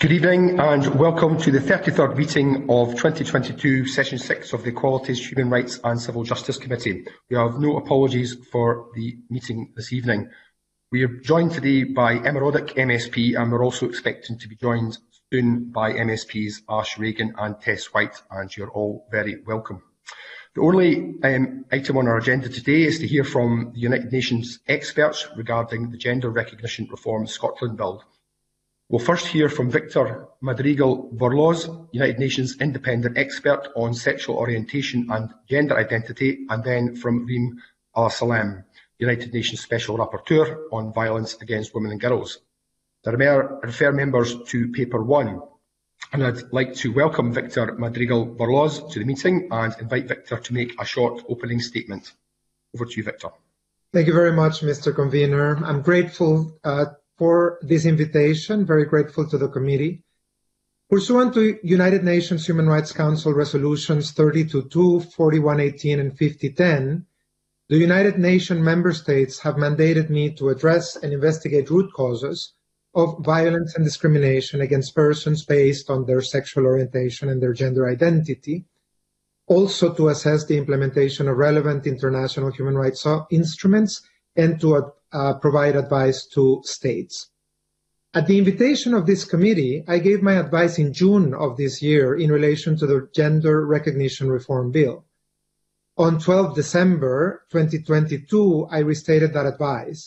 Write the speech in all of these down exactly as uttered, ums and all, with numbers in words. Good evening and welcome to the thirty-third meeting of twenty twenty-two, Session six of the Equalities, Human Rights and Civil Justice Committee. We have no apologies for the meeting this evening. We are joined today by Emma Roddick, M S P, and we're also expecting to be joined soon by M S Ps Ash Reagan and Tess White, and you're all very welcome. The only um, item on our agenda today is to hear from the United Nations experts regarding the Gender Recognition Reform Scotland Bill. We'll first hear from Victor Madrigal-Borloz, United Nations Independent Expert on Sexual Orientation and Gender Identity, and then from Reem Alsalem, United Nations Special Rapporteur on Violence Against Women and Girls. I refer members to Paper one, and I'd like to welcome Victor Madrigal-Borloz to the meeting and invite Victor to make a short opening statement. Over to you, Victor. Thank you very much, Mister Convener. I'm grateful uh, for this invitation, very grateful to the committee. Pursuant to United Nations Human Rights Council Resolutions thirty-two two, forty-one eighteen and fifty ten, the United Nations member states have mandated me to address and investigate root causes of violence and discrimination against persons based on their sexual orientation and their gender identity, also to assess the implementation of relevant international human rights instruments and to ad Uh, provide advice to states. At the invitation of this committee, I gave my advice in June of this year in relation to the Gender Recognition Reform Bill. On the twelfth of December twenty twenty-two, I restated that advice.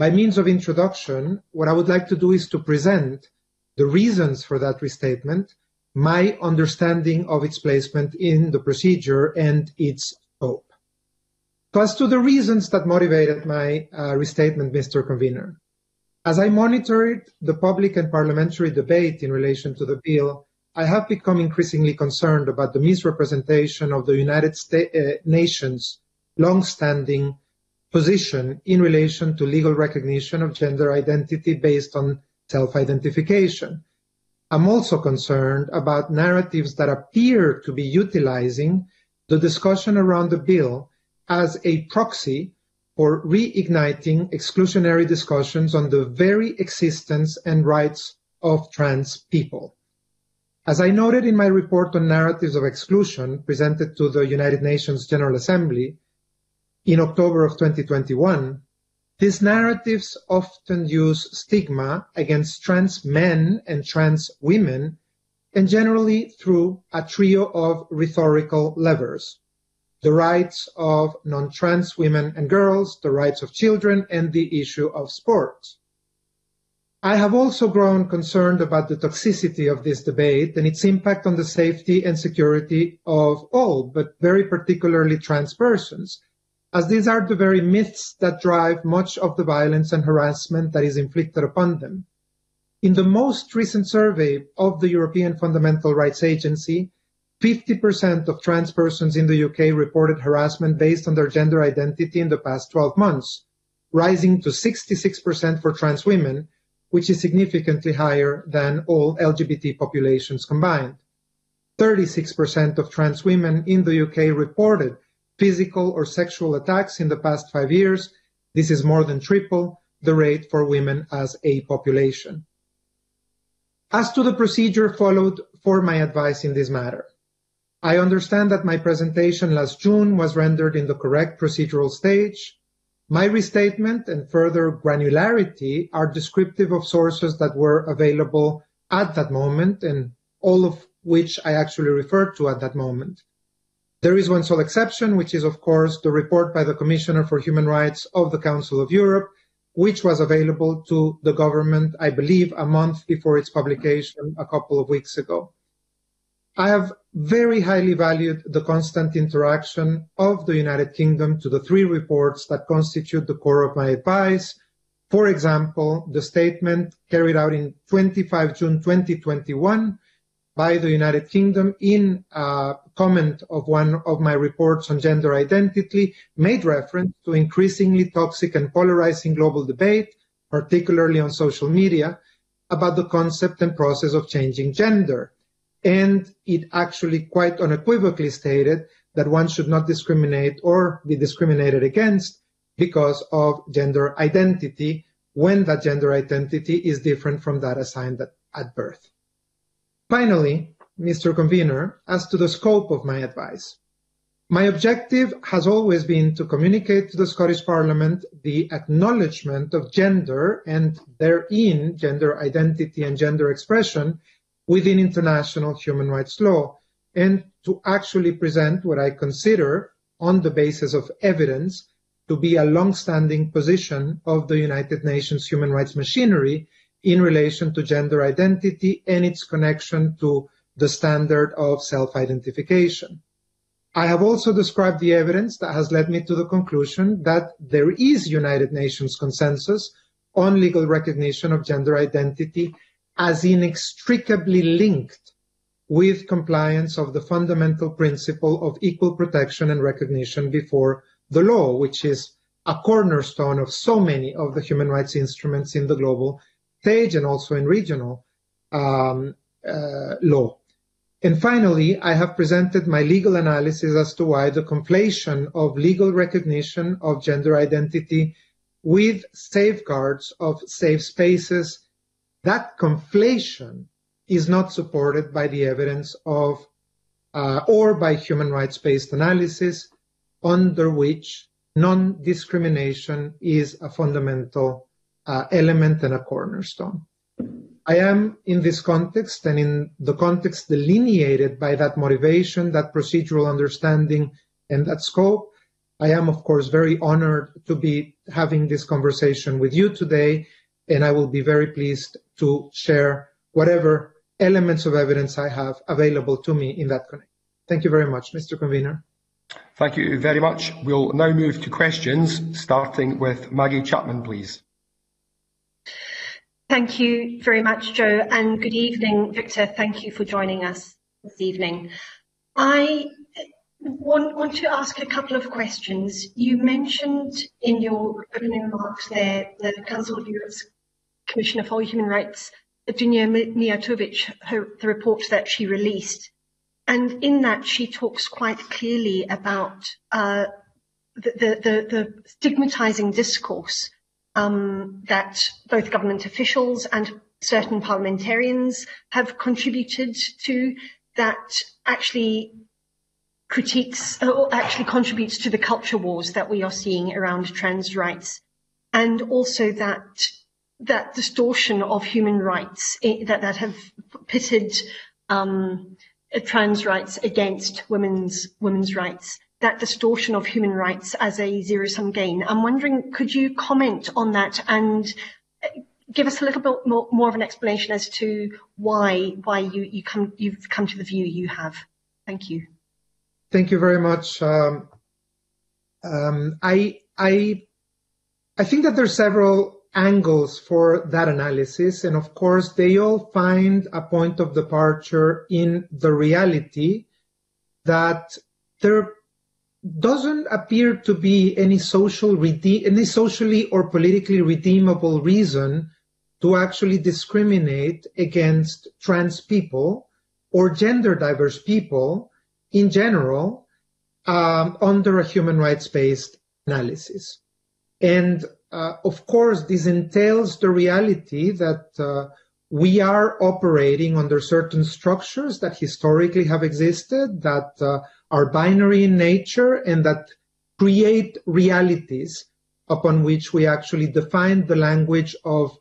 By means of introduction, what I would like to do is to present the reasons for that restatement, my understanding of its placement in the procedure and its scope. So as to the reasons that motivated my uh, restatement, Mister Convener, as I monitored the public and parliamentary debate in relation to the bill, I have become increasingly concerned about the misrepresentation of the United States, uh, Nations' long-standing position in relation to legal recognition of gender identity based on self-identification. I'm also concerned about narratives that appear to be utilizing the discussion around the bill as a proxy for reigniting exclusionary discussions on the very existence and rights of trans people. As I noted in my report on narratives of exclusion presented to the United Nations General Assembly in October of twenty twenty-one, these narratives often use stigma against trans men and trans women, and generally through a trio of rhetorical levers: the rights of non-trans women and girls, the rights of children, and the issue of sport. I have also grown concerned about the toxicity of this debate and its impact on the safety and security of all, but very particularly trans persons, as these are the very myths that drive much of the violence and harassment that is inflicted upon them. In the most recent survey of the European Fundamental Rights Agency, fifty percent of trans persons in the U K reported harassment based on their gender identity in the past twelve months, rising to sixty-six percent for trans women, which is significantly higher than all L G B T populations combined. thirty-six percent of trans women in the U K reported physical or sexual attacks in the past five years. This is more than triple the rate for women as a population. As to the procedure followed for my advice in this matter, I understand that my presentation last June was rendered in the correct procedural stage. My restatement and further granularity are descriptive of sources that were available at that moment, and all of which I actually referred to at that moment. There is one sole exception, which is, of course, the report by the Commissioner for Human Rights of the Council of Europe, which was available to the government, I believe, a month before its publication a couple of weeks ago. I have very highly valued the constant interaction of the United Kingdom to the three reports that constitute the core of my advice. For example, the statement carried out in the twenty-fifth of June twenty twenty-one by the United Kingdom in a comment of one of my reports on gender identity made reference to increasingly toxic and polarizing global debate, particularly on social media, about the concept and process of changing gender. And it actually quite unequivocally stated that one should not discriminate or be discriminated against because of gender identity when that gender identity is different from that assigned at at birth. Finally, Mister Convener, as to the scope of my advice, my objective has always been to communicate to the Scottish Parliament the acknowledgement of gender and therein gender identity and gender expression within international human rights law, and to actually present what I consider, on the basis of evidence, to be a long-standing position of the United Nations human rights machinery in relation to gender identity and its connection to the standard of self-identification. I have also described the evidence that has led me to the conclusion that there is United Nations consensus on legal recognition of gender identity as inextricably linked with compliance of the fundamental principle of equal protection and recognition before the law, which is a cornerstone of so many of the human rights instruments in the global stage and also in regional um, uh, law. And finally, I have presented my legal analysis as to why the conflation of legal recognition of gender identity with safeguards of safe spaces, that conflation is not supported by the evidence of uh, or by human rights-based analysis under which non-discrimination is a fundamental uh, element and a cornerstone. I am, in this context, and in the context delineated by that motivation, that procedural understanding, and that scope, I am, of course, very honored to be having this conversation with you today, and I will be very pleased to share whatever elements of evidence I have available to me in that connection. Thank you very much, Mister Convener. Thank you very much. We'll now move to questions, starting with Maggie Chapman, please. Thank you very much, Joe, and good evening, Victor. Thank you for joining us this evening. I want, want to ask a couple of questions. You mentioned in your opening remarks there the Council of Europe's Commissioner for Human Rights, Dunja Mijatovic, her, the report that she released. And in that, she talks quite clearly about uh, the, the, the, the stigmatizing discourse Um, that both government officials and certain parliamentarians have contributed to, that actually critiques or actually contributes to the culture wars that we are seeing around trans rights, and also that that distortion of human rights that that have pitted um, trans rights against women's women's rights. That distortion of human rights as a zero-sum gain. I'm wondering, could you comment on that and give us a little bit more, more of an explanation as to why why you, you come you've come to the view you have? Thank you. Thank you very much. Um, um, I I I think that there are several angles for that analysis, and of course they all find a point of departure in the reality that there doesn't appear to be any social rede- any socially or politically redeemable reason to actually discriminate against trans people or gender diverse people in general um, under a human rights based analysis. And uh, of course, this entails the reality that uh, we are operating under certain structures that historically have existed, that uh, are binary in nature, and that create realities upon which we actually define the language of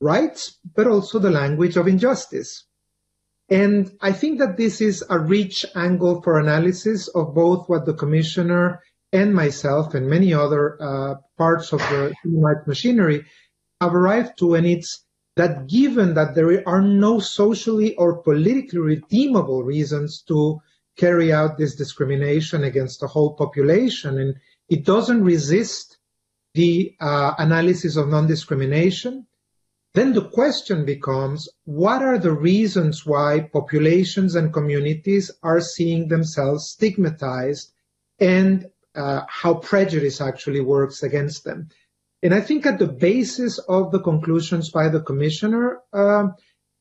rights, but also the language of injustice. And I think that this is a rich angle for analysis of both what the Commissioner and myself and many other uh, parts of the human rights machinery have arrived to, and it's that given that there are no socially or politically redeemable reasons to carry out this discrimination against the whole population, and it doesn't resist the uh, analysis of non-discrimination, then the question becomes, what are the reasons why populations and communities are seeing themselves stigmatized, and uh, how prejudice actually works against them? And I think at the basis of the conclusions by the Commissioner uh,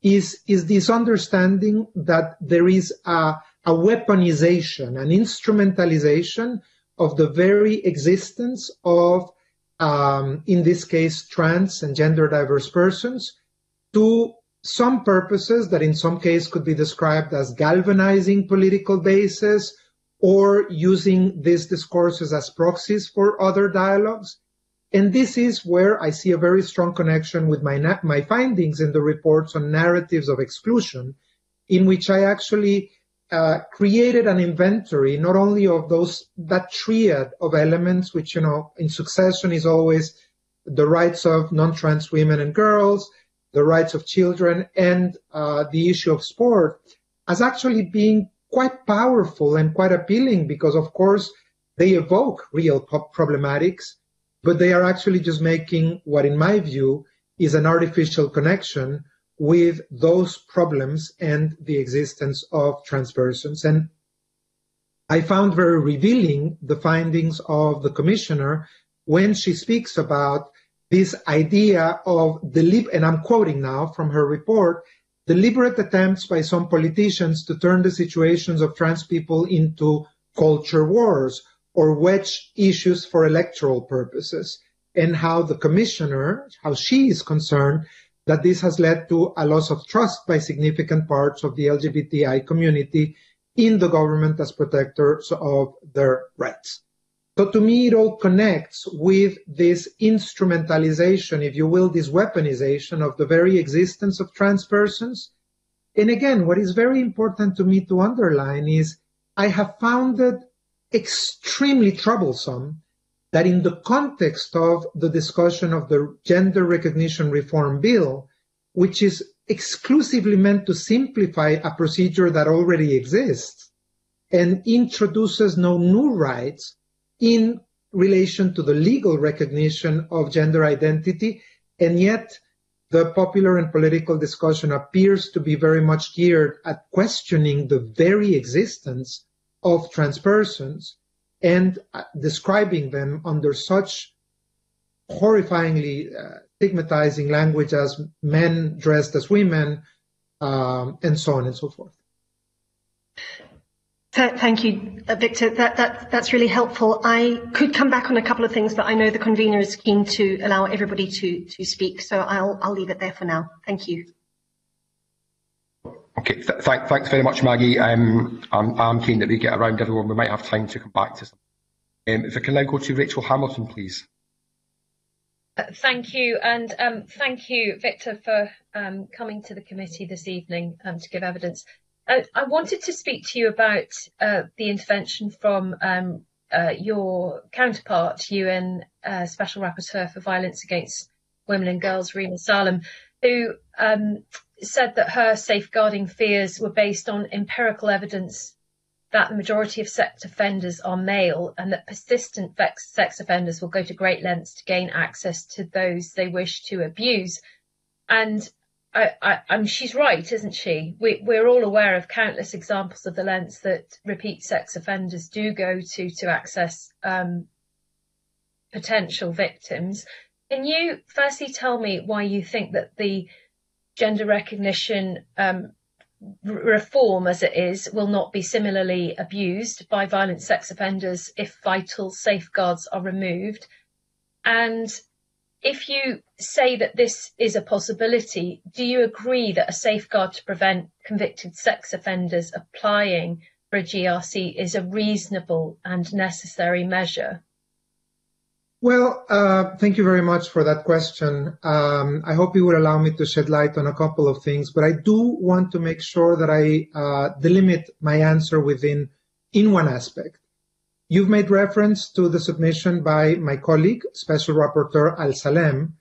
is, is this understanding that there is a a weaponization, an instrumentalization of the very existence of, um, in this case, trans and gender diverse persons to some purposes that in some case could be described as galvanizing political bases or using these discourses as proxies for other dialogues. And this is where I see a very strong connection with my, na my findings in the reports on narratives of exclusion, in which I actually uh, created an inventory, not only of those, that triad of elements, which, you know, in succession is always the rights of non-trans women and girls, the rights of children, and uh, the issue of sport, as actually being quite powerful and quite appealing, because of course they evoke real problematics. But they are actually just making what, in my view, is an artificial connection with those problems and the existence of trans persons. And I found very revealing the findings of the commissioner when she speaks about this idea of, and I'm quoting now from her report, deliberate attempts by some politicians to turn the situations of trans people into culture wars, or wedge issues for electoral purposes, and how the commissioner, how she is concerned, that this has led to a loss of trust by significant parts of the L G B T I community in the government as protectors of their rights. So to me, it all connects with this instrumentalization, if you will, this weaponization of the very existence of trans persons. And again, what is very important to me to underline is I have found that extremely troublesome that in the context of the discussion of the Gender Recognition Reform Bill, which is exclusively meant to simplify a procedure that already exists and introduces no new rights in relation to the legal recognition of gender identity, and yet the popular and political discussion appears to be very much geared at questioning the very existence of trans persons and uh, describing them under such horrifyingly uh, stigmatizing language as men dressed as women, um, and so on and so forth. Th thank you, uh, Victor. That, that, that's really helpful. I could come back on a couple of things, but I know the convener is keen to allow everybody to, to speak, so I'll, I'll leave it there for now. Thank you. Okay, th th thanks very much, Maggie. Um, I'm, I'm keen that we get around everyone. We might have time to come back to something. Um, if I can now go to Rachel Hamilton, please. Uh, thank you, and um, thank you, Victor, for um, coming to the committee this evening um, to give evidence. I, I wanted to speak to you about uh, the intervention from um, uh, your counterpart, U N uh, Special Rapporteur for Violence Against Women and Girls, Reem Alsalem, who um, said that her safeguarding fears were based on empirical evidence that the majority of sex offenders are male, and that persistent sex offenders will go to great lengths to gain access to those they wish to abuse. And I, I, I mean, she's right, isn't she? We, we're all aware of countless examples of the lengths that repeat sex offenders do go to to access um, potential victims. Can you firstly tell me why you think that the gender recognition um, reform, as it is, will not be similarly abused by violent sex offenders if vital safeguards are removed? And if you say that this is a possibility, do you agree that a safeguard to prevent convicted sex offenders applying for a G R C is a reasonable and necessary measure? Well, uh, thank you very much for that question. Um, I hope you will allow me to shed light on a couple of things, but I do want to make sure that I uh, delimit my answer within in one aspect. You've made reference to the submission by my colleague, Special Rapporteur Alsalem.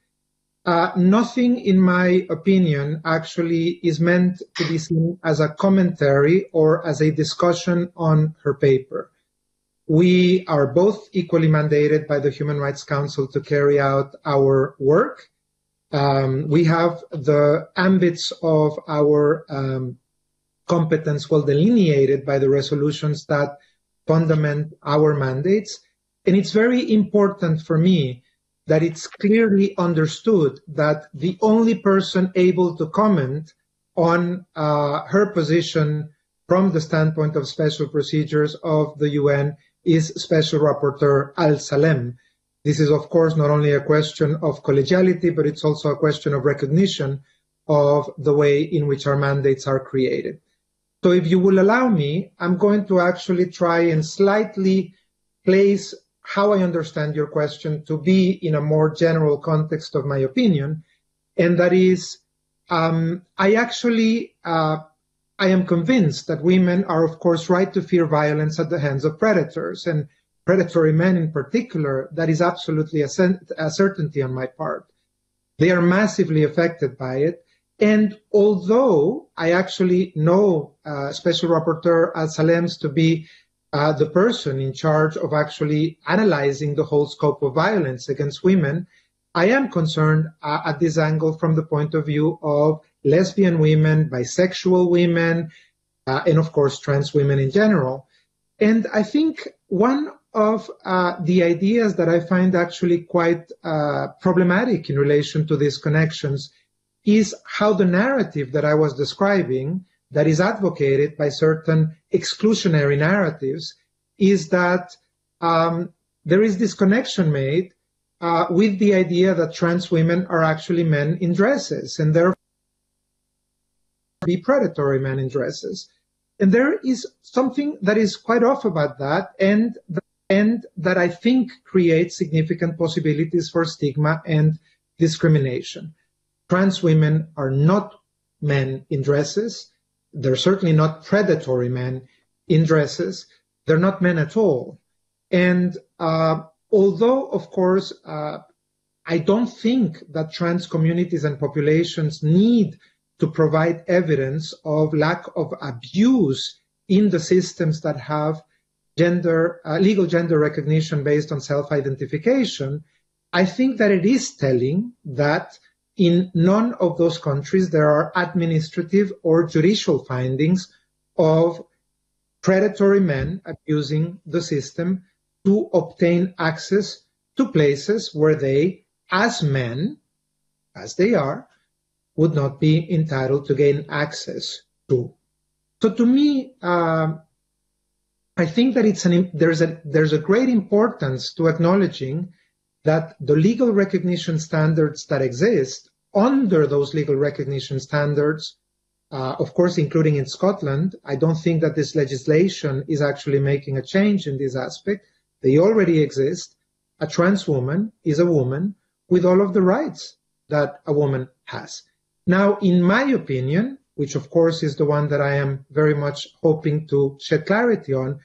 Uh, nothing, in my opinion, actually is meant to be seen as a commentary or as a discussion on her paper. We are both equally mandated by the Human Rights Council to carry out our work. Um, we have the ambits of our um, competence well delineated by the resolutions that fundament our mandates. And it's very important for me that it's clearly understood that the only person able to comment on uh, her position from the standpoint of special procedures of the U N is Special Rapporteur Alsalem. This is, of course, not only a question of collegiality, but it's also a question of recognition of the way in which our mandates are created. So if you will allow me, I'm going to actually try and slightly place how I understand your question to be in a more general context of my opinion, and that is, um, I actually, uh, I am convinced that women are, of course, right to fear violence at the hands of predators, and predatory men in particular. That is absolutely a, a certainty on my part. They are massively affected by it. And although I actually know uh, Special Rapporteur Alsalem to be uh, the person in charge of actually analyzing the whole scope of violence against women, I am concerned uh, at this angle from the point of view of lesbian women, bisexual women, uh, and of course trans women in general. And I think one of uh, the ideas that I find actually quite uh, problematic in relation to these connections is how the narrative that I was describing, that is advocated by certain exclusionary narratives, is that um, there is this connection made uh, with the idea that trans women are actually men in dresses, and therefore be predatory men in dresses. And there is something that is quite off about that, and, and that I think creates significant possibilities for stigma and discrimination. Trans women are not men in dresses. They're certainly not predatory men in dresses. They're not men at all. And uh, although, of course, uh, I don't think that trans communities and populations need to provide evidence of lack of abuse in the systems that have gender, uh, legal gender recognition based on self-identification, I think that it is telling that in none of those countries there are administrative or judicial findings of predatory men abusing the system to obtain access to places where they, as men, as they are, would not be entitled to gain access to. So to me, uh, I think that it's an, there's, a, there's a great importance to acknowledging that the legal recognition standards that exist, under those legal recognition standards, uh, of course, including in Scotland, I don't think that this legislation is actually making a change in this aspect. They already exist. A trans woman is a woman with all of the rights that a woman has. Now, in my opinion, which of course is the one that I am very much hoping to shed clarity on,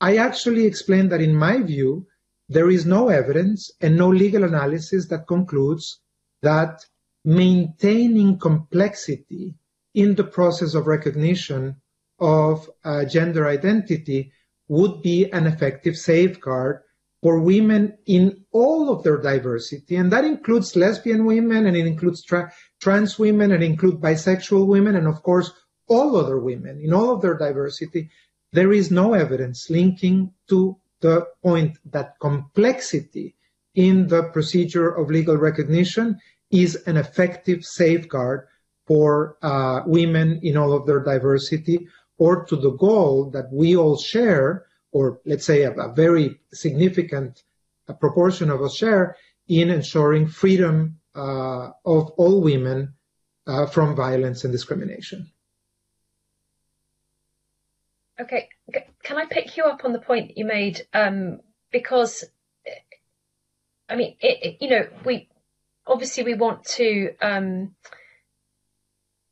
I actually explained that in my view, there is no evidence and no legal analysis that concludes that maintaining complexity in the process of recognition of uh, gender identity would be an effective safeguard for women in all of their diversity. And that includes lesbian women, and it includes tra trans women, and includes bisexual women, and of course, all other women in all of their diversity. There is no evidence linking to the point that complexity in the procedure of legal recognition is an effective safeguard for uh, women in all of their diversity, or to the goal that we all share, or let's say a, a very significant a proportion of us share, in ensuring freedom uh, of all women uh, from violence and discrimination. Okay, can I pick you up on the point that you made? Um, because, I mean, it, it, you know, we obviously we want to um,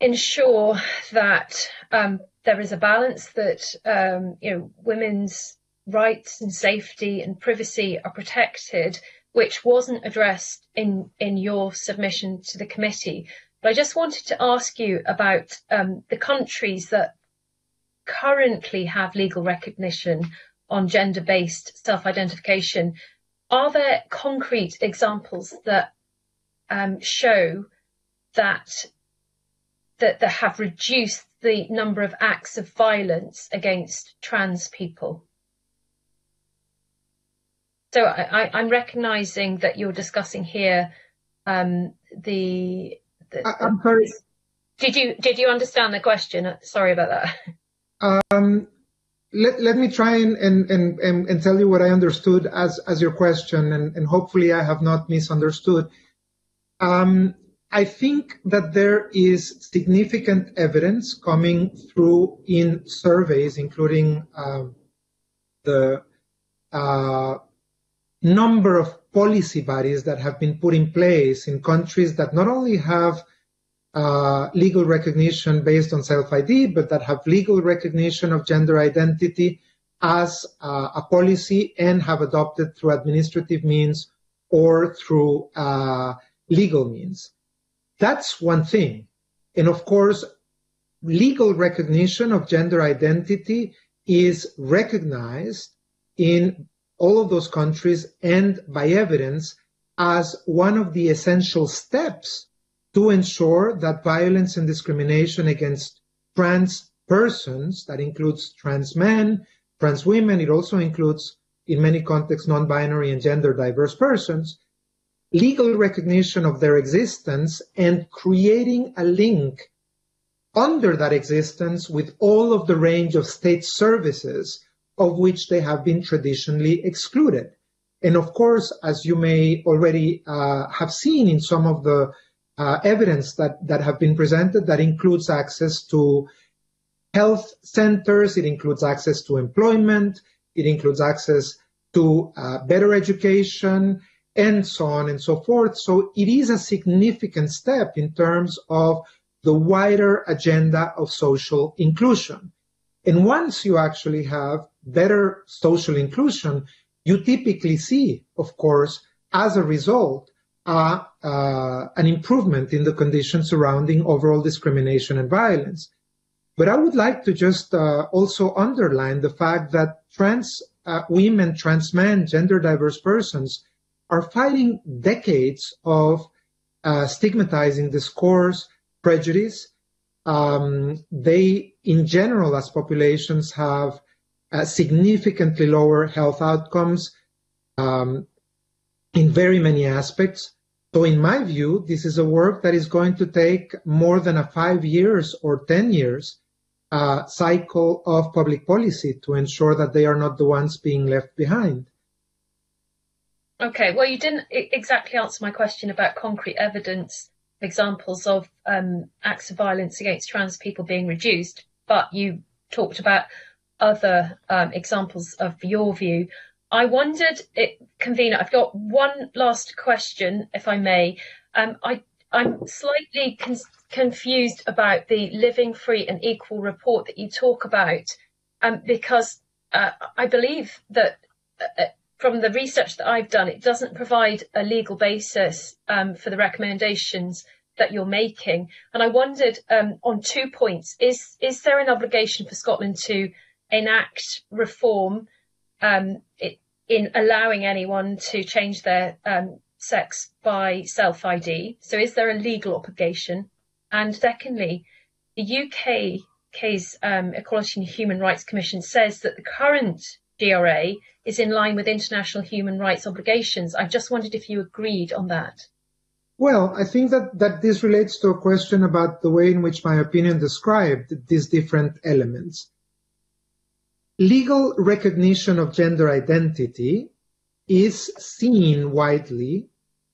ensure that um, there is a balance, that um, you know, women's rights and safety and privacy are protected, which wasn't addressed in in your submission to the committee. But I just wanted to ask you about um, the countries that currently have legal recognition on gender-based self-identification. Are there concrete examples that um, show that that that have reduced the number of acts of violence against trans people? So I, I, I'm recognising that you're discussing here um, the. the I, I'm sorry. Did you did you understand the question? Sorry about that. Um, let, let me try and, and, and, and tell you what I understood as, as your question, and, and hopefully I have not misunderstood. Um, I think that there is significant evidence coming through in surveys, including uh, the uh, number of policy bodies that have been put in place in countries that not only have uh, legal recognition based on self I D, but that have legal recognition of gender identity as uh, a policy and have adopted through administrative means or through uh, legal means. That's one thing. And of course, legal recognition of gender identity is recognized in all of those countries and by evidence as one of the essential steps to ensure that violence and discrimination against trans persons, that includes trans men, trans women, it also includes in many contexts non-binary and gender diverse persons, legal recognition of their existence and creating a link under that existence with all of the range of state services of which they have been traditionally excluded. And of course, as you may already uh, have seen in some of the uh, evidence that, that have been presented, that includes access to health centers, it includes access to employment, it includes access to uh, better education, and so on and so forth. So it is a significant step in terms of the wider agenda of social inclusion. And once you actually have better social inclusion, you typically see, of course, as a result, uh, uh, an improvement in the conditions surrounding overall discrimination and violence. But I would like to just uh, also underline the fact that trans uh, women, trans men, gender diverse persons are fighting decades of uh, stigmatizing discourse, prejudice. Um, they, in general, as populations, have uh, significantly lower health outcomes um, in very many aspects. So in my view, this is a work that is going to take more than a five years or ten years uh, cycle of public policy to ensure that they are not the ones being left behind. Okay, well, you didn't exactly answer my question about concrete evidence, examples of um, acts of violence against trans people being reduced, but you talked about other um, examples of your view. I wondered, it, convener, I've got one last question, if I may. Um, I, I'm slightly con confused about the Living Free and Equal report that you talk about, um, because uh, I believe that uh, from the research that I've done, it doesn't provide a legal basis um, for the recommendations that you're making. And I wondered um, on two points, is, is there an obligation for Scotland to enact reform um, it, in allowing anyone to change their um, sex by self I D? So is there a legal obligation? And secondly, the U K's um, Equality and Human Rights Commission says that the current G R A is in line with international human rights obligations. I just wondered if you agreed on that. Well, I think that, that this relates to a question about the way in which my opinion described these different elements. Legal recognition of gender identity is seen widely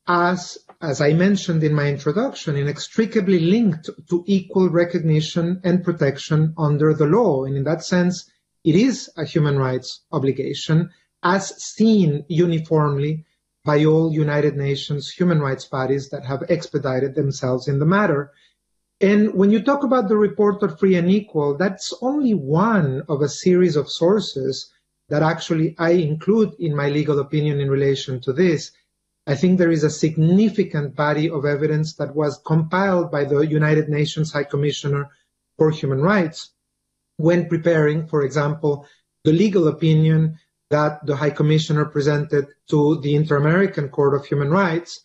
as, as I mentioned in my introduction, inextricably linked to equal recognition and protection under the law. And in that sense, it is a human rights obligation as seen uniformly by all United Nations human rights bodies that have expedited themselves in the matter. And when you talk about the report of Free and Equal, that's only one of a series of sources that actually I include in my legal opinion in relation to this. I think there is a significant body of evidence that was compiled by the United Nations High Commissioner for Human Rights when preparing, for example, the legal opinion that the High Commissioner presented to the Inter-American Court of Human Rights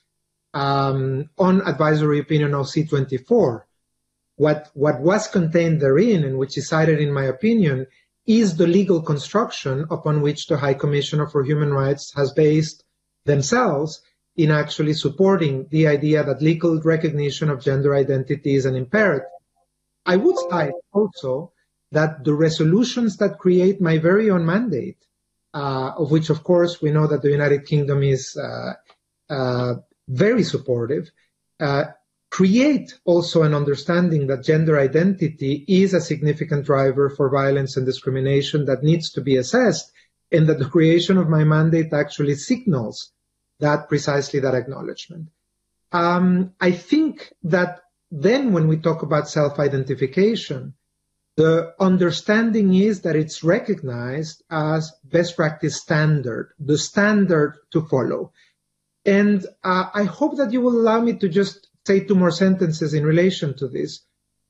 um, on advisory opinion O C twenty-four. What, what was contained therein, and which is cited in my opinion, is the legal construction upon which the High Commissioner for Human Rights has based themselves in actually supporting the idea that legal recognition of gender identity is an imperative. I would cite also that the resolutions that create my very own mandate, uh, of which, of course, we know that the United Kingdom is uh, uh, very supportive, uh, create also an understanding that gender identity is a significant driver for violence and discrimination that needs to be assessed, and that the creation of my mandate actually signals that precisely that acknowledgement. Um, I think that then when we talk about self-identification, the understanding is that it's recognized as best practice standard, the standard to follow. And uh, I hope that you will allow me to just say two more sentences in relation to this.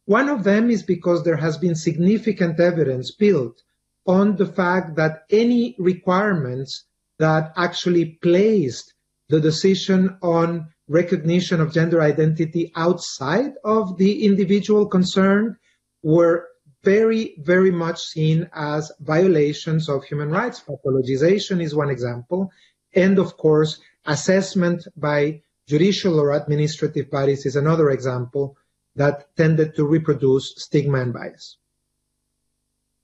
One of them is because there has been significant evidence built on the fact that any requirements that actually placed the decision on recognition of gender identity outside of the individual concerned were very, very much seen as violations of human rights. Pathologization is one example. And of course, assessment by judicial or administrative bodies is another example that tended to reproduce stigma and bias.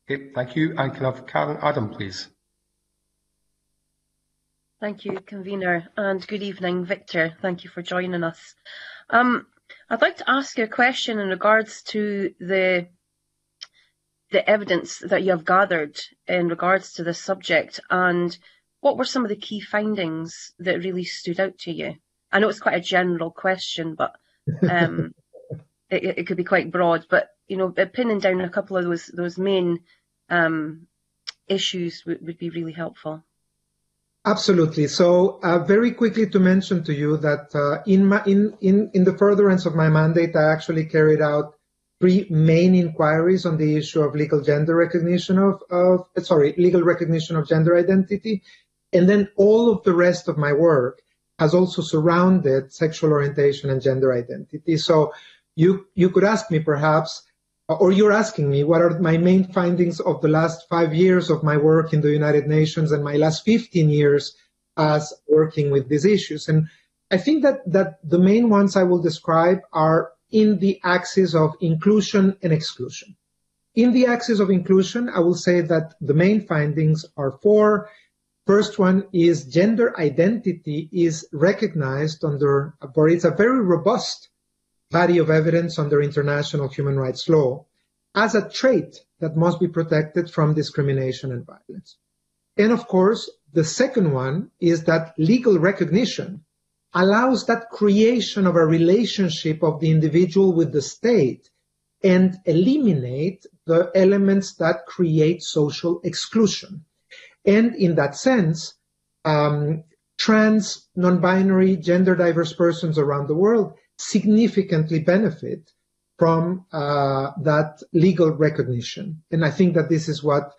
Okay, thank you. And can I have Karen Adam, please? Thank you, convener, and good evening, Victor. Thank you for joining us. Um, I'd like to ask you a question in regards to the the evidence that you have gathered in regards to this subject, and what were some of the key findings that really stood out to you? I know it's quite a general question, but um, it, it could be quite broad. But you know, pinning down a couple of those those main um, issues would, would be really helpful. Absolutely. So uh, very quickly to mention to you that uh, in, my, in, in, in the furtherance of my mandate, I actually carried out three main inquiries on the issue of legal gender recognition of, of sorry, legal recognition of gender identity. And then all of the rest of my work has also surrounded sexual orientation and gender identity. So you, you could ask me perhaps, or you're asking me, what are my main findings of the last five years of my work in the United Nations and my last fifteen years as working with these issues? And I think that, that the main ones I will describe are in the axis of inclusion and exclusion. In the axis of inclusion, I will say that the main findings are four. First one is gender identity is recognized under, or it's a very robust body of evidence under international human rights law as a trait that must be protected from discrimination and violence. And of course, the second one is that legal recognition allows that creation of a relationship of the individual with the state and eliminate the elements that create social exclusion. And in that sense, um, trans, non-binary, gender diverse persons around the world significantly benefit from uh, that legal recognition. And I think that this is what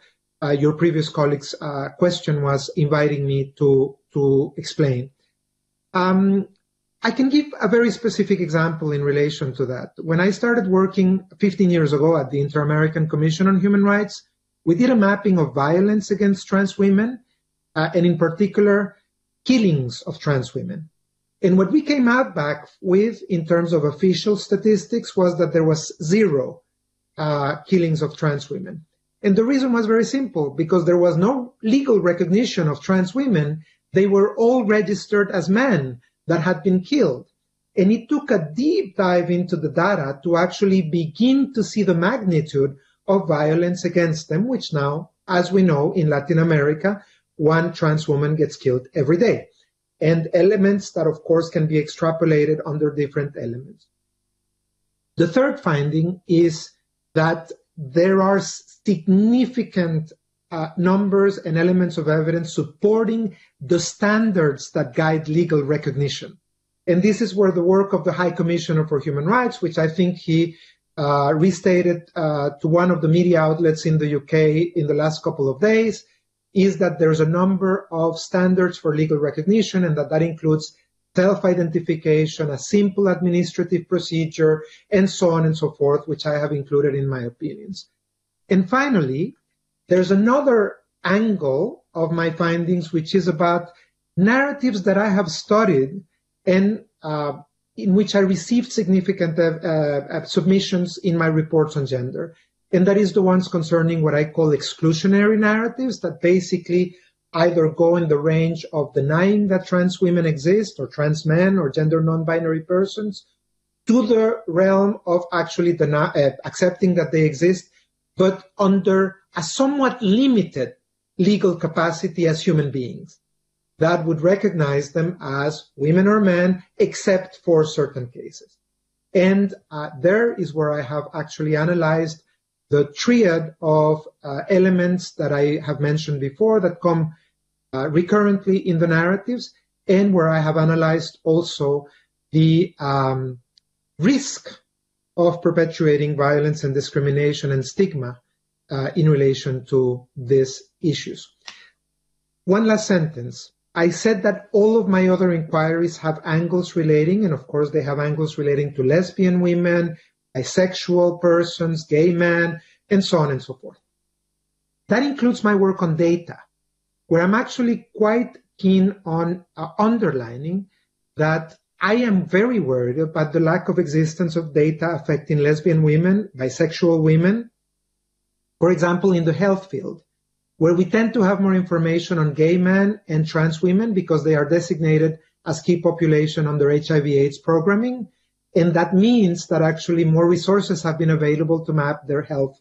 uh, your previous colleague's uh, question was inviting me to, to explain. Um, I can give a very specific example in relation to that. When I started working fifteen years ago at the Inter-American Commission on Human Rights, we did a mapping of violence against trans women, uh, and in particular, killings of trans women. And what we came out back with in terms of official statistics was that there was zero uh, killings of trans women. And the reason was very simple, because there was no legal recognition of trans women. They were all registered as men that had been killed. And it took a deep dive into the data to actually begin to see the magnitude of violence against them, which now, as we know, in Latin America, one trans woman gets killed every day. And elements that, of course, can be extrapolated under different elements. The third finding is that there are significant uh, numbers and elements of evidence supporting the standards that guide legal recognition. And this is where the work of the High Commissioner for Human Rights, which I think he uh, restated uh, to one of the media outlets in the U K in the last couple of days, is that there's a number of standards for legal recognition, and that that includes self-identification, a simple administrative procedure, and so on and so forth, which I have included in my opinions. And finally, there's another angle of my findings, which is about narratives that I have studied and uh, in which I received significant uh, submissions in my reports on gender. And that is the ones concerning what I call exclusionary narratives that basically either go in the range of denying that trans women exist or trans men or gender non-binary persons, to the realm of actually the, uh, accepting that they exist, but under a somewhat limited legal capacity as human beings that would recognize them as women or men, except for certain cases. And uh, there is where I have actually analyzed the triad of uh, elements that I have mentioned before that come uh, recurrently in the narratives, and where I have analyzed also the um, risk of perpetuating violence and discrimination and stigma uh, in relation to these issues. One last sentence. I said that all of my other inquiries have angles relating, and of course they have angles relating to lesbian women, bisexual persons, gay men, and so on and so forth. That includes my work on data, where I'm actually quite keen on uh, underlining that I am very worried about the lack of existence of data affecting lesbian women, bisexual women, for example, in the health field, where we tend to have more information on gay men and trans women because they are designated as key population under H I V AIDS programming. And that means that actually more resources have been available to map their health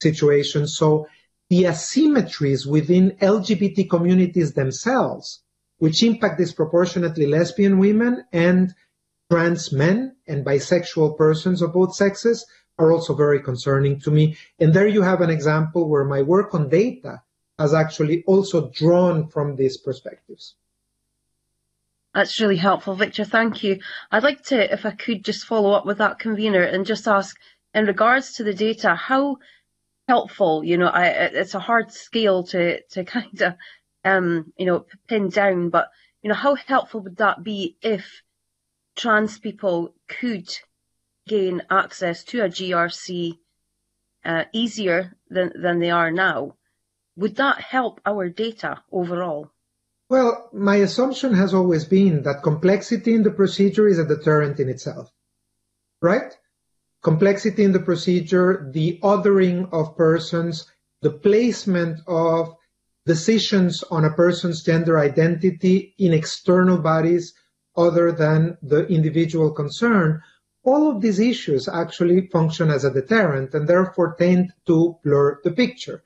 situation. So the asymmetries within L G B T communities themselves, which impact disproportionately lesbian women and trans men and bisexual persons of both sexes, are also very concerning to me. And there you have an example where my work on data has actually also drawn from these perspectives. That's really helpful, Victor. Thank you. I'd like to, if I could, just follow up with that, convener, and just ask, in regards to the data, how helpful, you know, I, it's a hard scale to, to kind of, um, you know, pin down, but, you know, how helpful would that be if trans people could gain access to a G R C uh, easier than, than they are now? Would that help our data overall? Well, my assumption has always been that complexity in the procedure is a deterrent in itself, right? Complexity in the procedure, the othering of persons, the placement of decisions on a person's gender identity in external bodies other than the individual concerned, all of these issues actually function as a deterrent and therefore tend to blur the picture.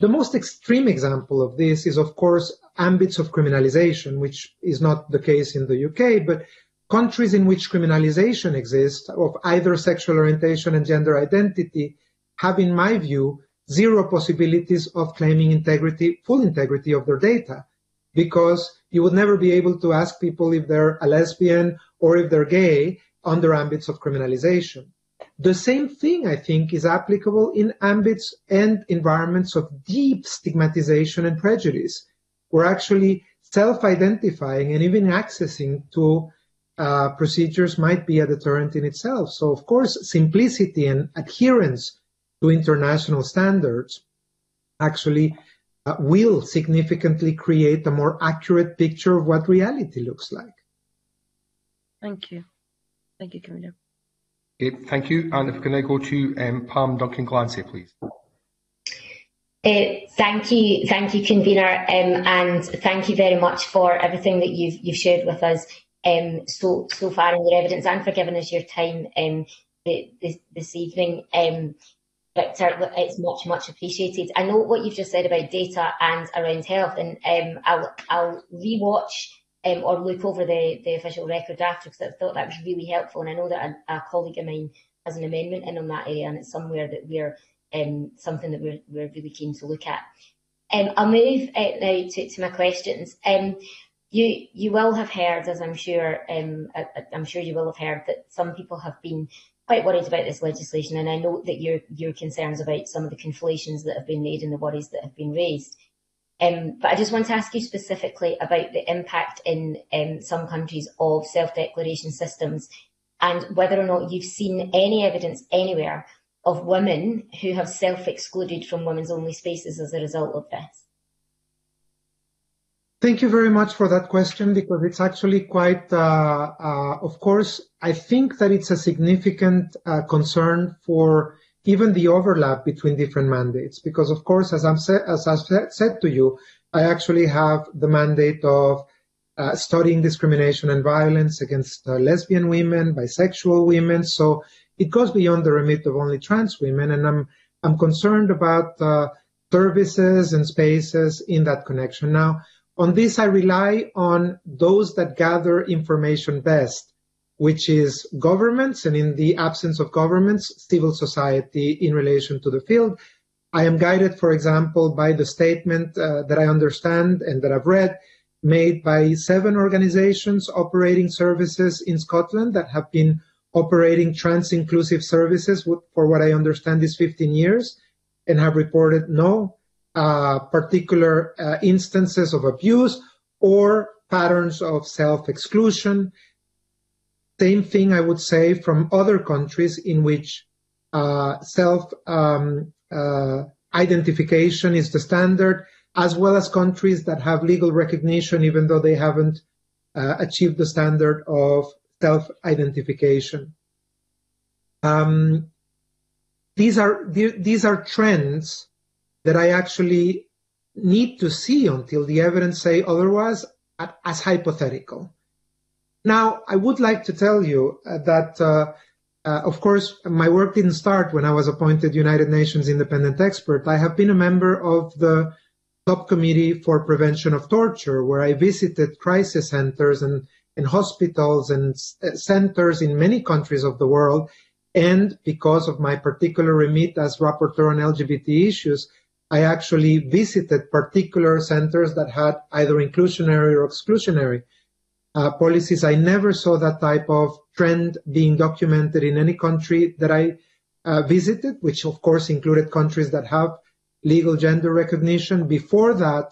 The most extreme example of this is, of course, ambits of criminalization, which is not the case in the U K, but countries in which criminalization exists of either sexual orientation and gender identity have, in my view, zero possibilities of claiming integrity, full integrity of their data, because you would never be able to ask people if they're a lesbian or if they're gay under ambits of criminalization. The same thing, I think, is applicable in ambits and environments of deep stigmatization and prejudice. We're actually self-identifying and even accessing to uh, procedures might be a deterrent in itself. So, of course, simplicity and adherence to international standards actually uh, will significantly create a more accurate picture of what reality looks like. Thank you. Thank you, Commissioner. Okay, thank you. And if we can now go to um, Pam Duncan-Glancy, please. Uh, thank you, thank you, Convener, um, and thank you very much for everything that you've you've shared with us um, so so far in your evidence, and for giving us your time um, this this evening, um, Victor. It's much much appreciated. I know what you've just said about data and around health, and um, I'll I'll rewatch. Um, or look over the, the official record after, because I thought that was really helpful, and I know that a, a colleague of mine has an amendment in on that area, and it's somewhere that we're um, something that we're, we're really keen to look at. Um, I'll move uh, now to, to my questions. Um, you you will have heard, as I'm sure um, I, I'm sure you will have heard, that some people have been quite worried about this legislation, and I know that your your concerns about some of the conflations that have been made and the worries that have been raised. Um, but I just want to ask you specifically about the impact in um, some countries of self-declaration systems, and whether or not you've seen any evidence anywhere of women who have self-excluded from women's only spaces as a result of this. Thank you very much for that question, because it's actually quite, uh, uh, of course, I think that it's a significant uh, concern for even the overlap between different mandates, because of course, as, I'm sa as I've said to you, I actually have the mandate of uh, studying discrimination and violence against uh, lesbian women, bisexual women. So it goes beyond the remit of only trans women, and I'm I'm concerned about uh, services and spaces in that connection. Now, on this, I rely on those that gather information best, which is governments, and in the absence of governments, civil society in relation to the field. I am guided, for example, by the statement uh, that I understand and that I've read, made by seven organizations operating services in Scotland that have been operating trans-inclusive services for what I understand is fifteen years, and have reported no uh, particular uh, instances of abuse or patterns of self-exclusion. Same thing, I would say, from other countries in which uh, self um, uh, identification is the standard, as well as countries that have legal recognition, even though they haven't uh, achieved the standard of self-identification. Um, these are these are trends that I actually need to see until the evidence say otherwise, as hypothetical. Now, I would like to tell you that, uh, uh, of course, my work didn't start when I was appointed United Nations Independent Expert. I have been a member of the Subcommittee for Prevention of Torture, where I visited crisis centers and, and hospitals and centers in many countries of the world. And because of my particular remit as rapporteur on L G B T issues, I actually visited particular centers that had either inclusionary or exclusionary Uh, policies. I never saw that type of trend being documented in any country that I uh, visited, which of course included countries that have legal gender recognition. Before that,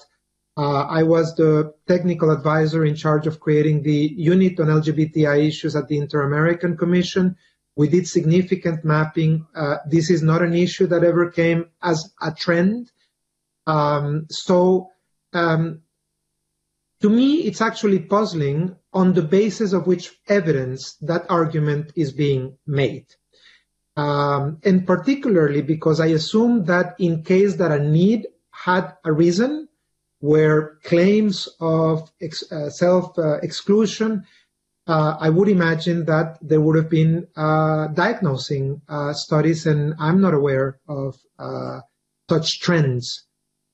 uh, I was the technical advisor in charge of creating the unit on L G B T I issues at the Inter-American Commission. We did significant mapping. Uh, this is not an issue that ever came as a trend. Um, so, um, To me, it's actually puzzling on the basis of which evidence that argument is being made. Um, and particularly because I assume that in case that a need had a reason, where claims of ex uh, self-exclusion, uh, uh, I would imagine that there would have been uh, diagnosing uh, studies, and I'm not aware of uh, such trends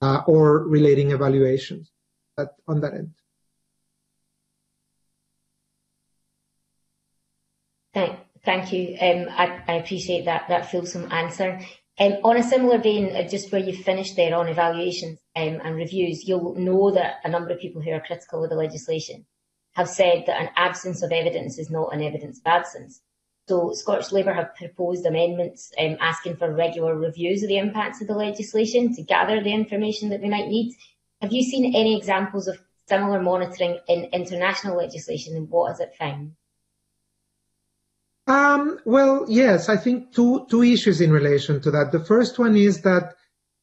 uh, or relating evaluations that, on that end. Thank, thank you. Um, I, I appreciate that, that fulsome answer. Um, on a similar vein, just where you finished there on evaluations um, and reviews, you'll know that a number of people who are critical of the legislation have said that an absence of evidence is not an evidence of absence. So Scottish Labour have proposed amendments um, asking for regular reviews of the impacts of the legislation to gather the information that we might need. Have you seen any examples of similar monitoring in international legislation, and what has it found? Um, well, yes, I think two, two issues in relation to that. The first one is that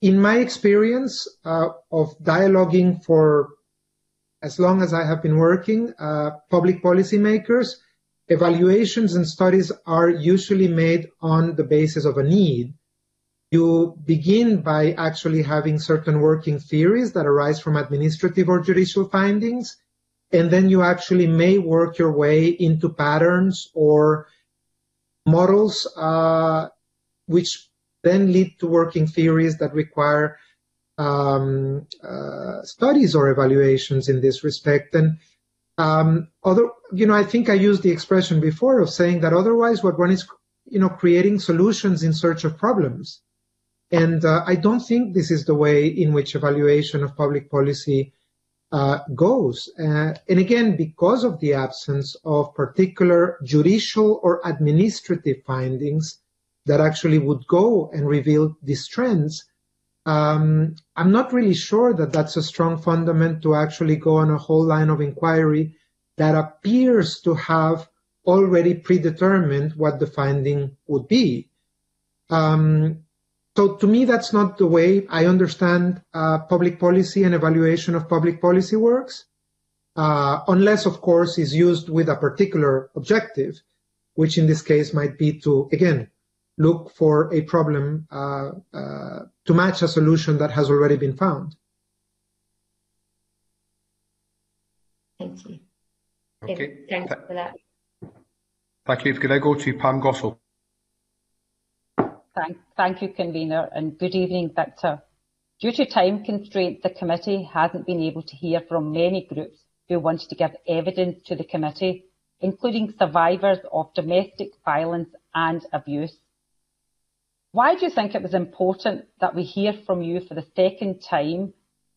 in my experience uh, of dialoguing for as long as I have been working, uh, public policymakers, evaluations and studies are usually made on the basis of a need. You begin by actually having certain working theories that arise from administrative or judicial findings, and then you actually may work your way into patterns or models, uh, which then lead to working theories that require um, uh, studies or evaluations in this respect. And um, other, you know, I think I used the expression before of saying that otherwise, what one is, you know, creating solutions in search of problems. And uh, I don't think this is the way in which evaluation of public policy uh, goes. Uh, and again, because of the absence of particular judicial or administrative findings that actually would go and reveal these trends, um, I'm not really sure that that's a strong fundament to actually go on a whole line of inquiry that appears to have already predetermined what the finding would be. Um, So to me, that's not the way I understand uh, public policy and evaluation of public policy works, uh, unless, of course, is used with a particular objective, which in this case might be to, again, look for a problem uh, uh, to match a solution that has already been found. Thank you. Okay. Yeah, thanks Th for that. Thank you. Could I go to Pam Gosnell? Thank, thank you, Convener, and good evening, Victor. Due to time constraints, the committee hasn't been able to hear from many groups who wanted to give evidence to the committee, including survivors of domestic violence and abuse. Why do you think it was important that we hear from you for the second time,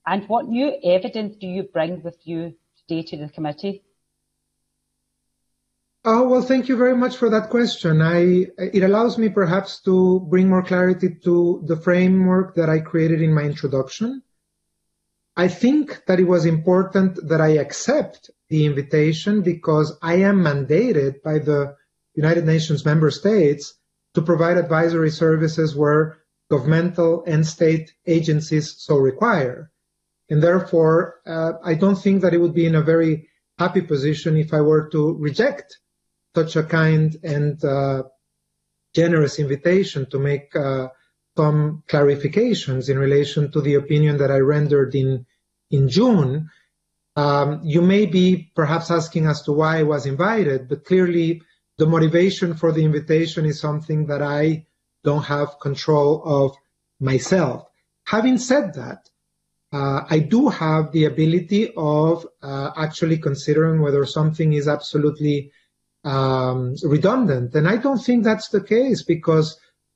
and what new evidence do you bring with you today to the committee? Oh, well, thank you very much for that question. I, it allows me perhaps to bring more clarity to the framework that I created in my introduction. I think that it was important that I accept the invitation because I am mandated by the United Nations member states to provide advisory services where governmental and state agencies so require. And therefore, uh, I don't think that it would be in a very happy position if I were to reject such a kind and uh, generous invitation to make uh, some clarifications in relation to the opinion that I rendered in, in June. Um, you may be perhaps asking as to why I was invited, but clearly the motivation for the invitation is something that I don't have control of myself. Having said that, Uh, I do have the ability of uh, actually considering whether something is absolutely um, redundant. And I don't think that's the case, because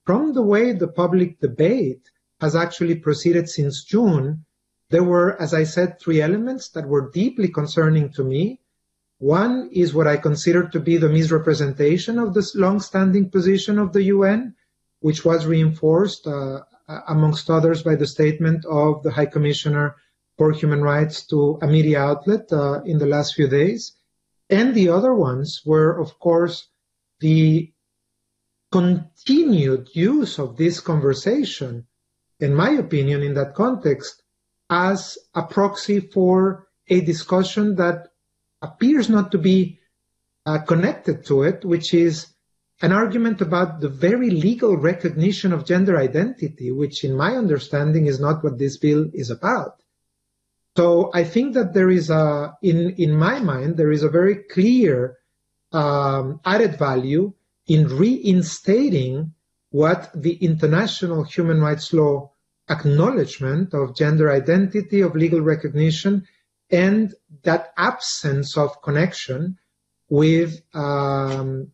from the way the public debate has actually proceeded since June, there were, as I said, three elements that were deeply concerning to me. One is what I consider to be the misrepresentation of this long-standing position of the U N, which was reinforced uh, amongst others by the statement of the High Commissioner for Human Rights to a media outlet uh, in the last few days. And the other ones were, of course, the continued use of this conversation, in my opinion, in that context, as a proxy for a discussion that appears not to be uh, connected to it, which is an argument about the very legal recognition of gender identity, which in my understanding is not what this bill is about. So I think that there is a, in, in my mind, there is a very clear um, added value in reinstating what the international human rights law acknowledgement of gender identity, of legal recognition, and that absence of connection with um,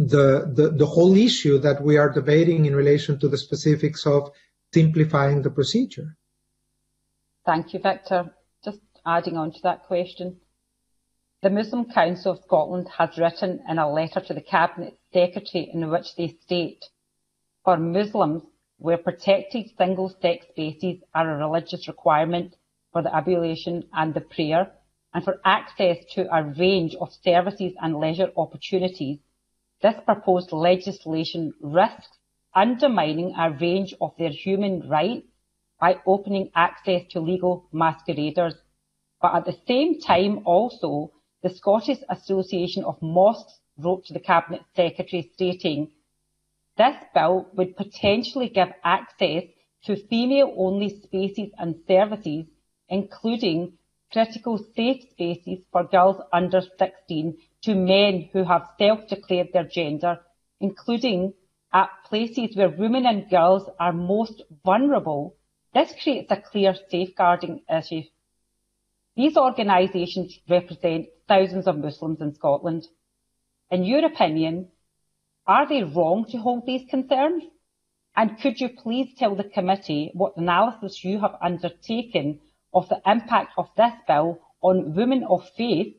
The, the, the whole issue that we are debating in relation to the specifics of simplifying the procedure. Thank you, Victor. Just adding on to that question, the Muslim Council of Scotland has written in a letter to the Cabinet Secretary in which they state, for Muslims, where protected single-sex spaces are a religious requirement for the ablution and the prayer, and for access to a range of services and leisure opportunities, this proposed legislation risks undermining a range of their human rights by opening access to legal masqueraders. But at the same time also, the Scottish Association of Mosques wrote to the Cabinet Secretary stating, this bill would potentially give access to female-only spaces and services, including critical safe spaces for girls under sixteen to men who have self-declared their gender, including at places where women and girls are most vulnerable. This creates a clear safeguarding issue. These organisations represent thousands of Muslims in Scotland. In your opinion, are they wrong to hold these concerns? And could you please tell the committee what analysis you have undertaken of the impact of this bill on women of faith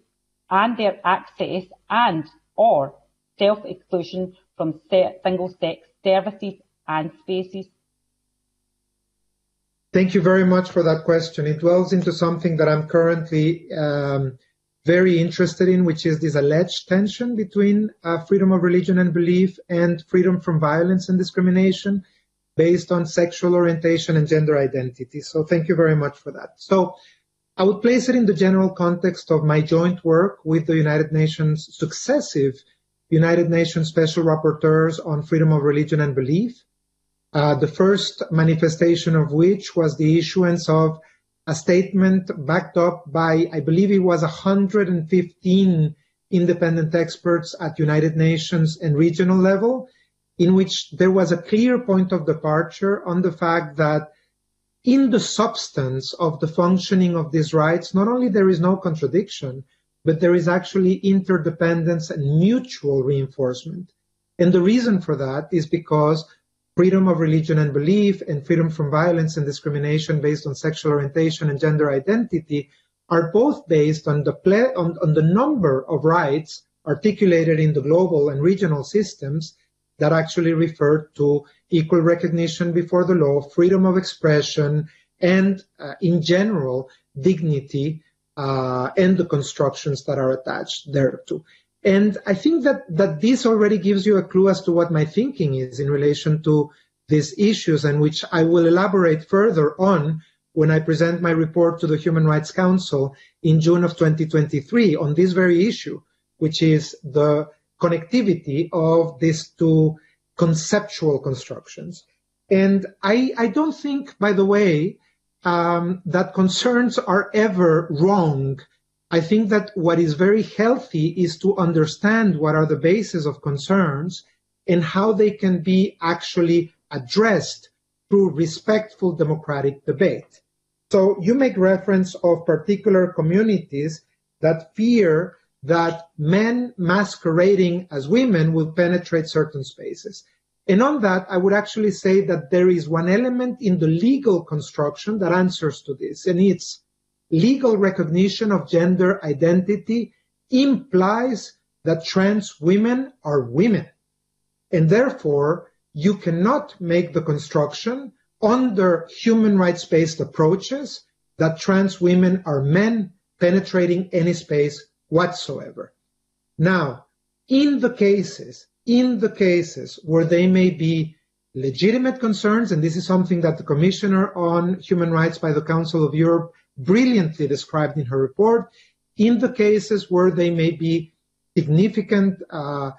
and their access and or self-exclusion from single-sex services and spaces? Thank you very much for that question. It dwells into something that I'm currently um, very interested in, which is this alleged tension between uh, freedom of religion and belief and freedom from violence and discrimination based on sexual orientation and gender identity. So thank you very much for that. So I would place it in the general context of my joint work with the United Nations, successive United Nations Special Rapporteurs on freedom of religion and belief, uh, the first manifestation of which was the issuance of a statement backed up by, I believe it was one hundred fifteen independent experts at United Nations and regional level, in which there was a clear point of departure on the fact that in the substance of the functioning of these rights, not only there is no contradiction, but there is actually interdependence and mutual reinforcement. And the reason for that is because freedom of religion and belief and freedom from violence and discrimination based on sexual orientation and gender identity are both based on the, ple- on, on the number of rights articulated in the global and regional systems that actually referred to equal recognition before the law, freedom of expression, and uh, in general, dignity uh, and the constructions that are attached thereto. And I think that, that this already gives you a clue as to what my thinking is in relation to these issues, and which I will elaborate further on when I present my report to the Human Rights Council in June of twenty twenty-three on this very issue, which is the connectivity of these two conceptual constructions. And I, I don't think, by the way, um, that concerns are ever wrong. I think that what is very healthy is to understand what are the bases of concerns and how they can be actually addressed through respectful democratic debate. So you make reference of particular communities that fear that men masquerading as women will penetrate certain spaces. And on that, I would actually say that there is one element in the legal construction that answers to this, and it's legal recognition of gender identity implies that trans women are women. And therefore, you cannot make the construction under human rights-based approaches that trans women are men penetrating any space whatsoever. Now, in the cases, in the cases where they may be legitimate concerns, and this is something that the Commissioner on Human Rights by the Council of Europe brilliantly described in her report, in the cases where they may be significant, uh,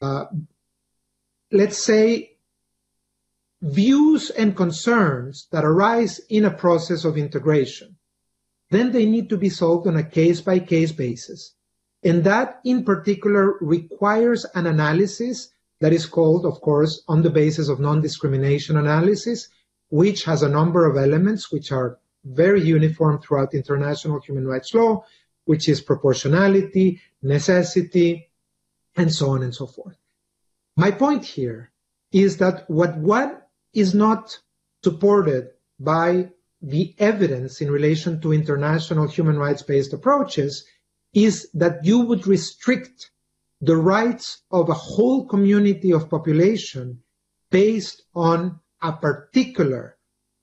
uh, let's say, views and concerns that arise in a process of integration, then they need to be solved on a case-by-case basis. And that, in particular, requires an analysis that is called, of course, on the basis of non-discrimination analysis, which has a number of elements which are very uniform throughout international human rights law, which is proportionality, necessity, and so on and so forth. My point here is that what one is not supported by the evidence in relation to international human rights-based approaches is that you would restrict the rights of a whole community of population based on a particular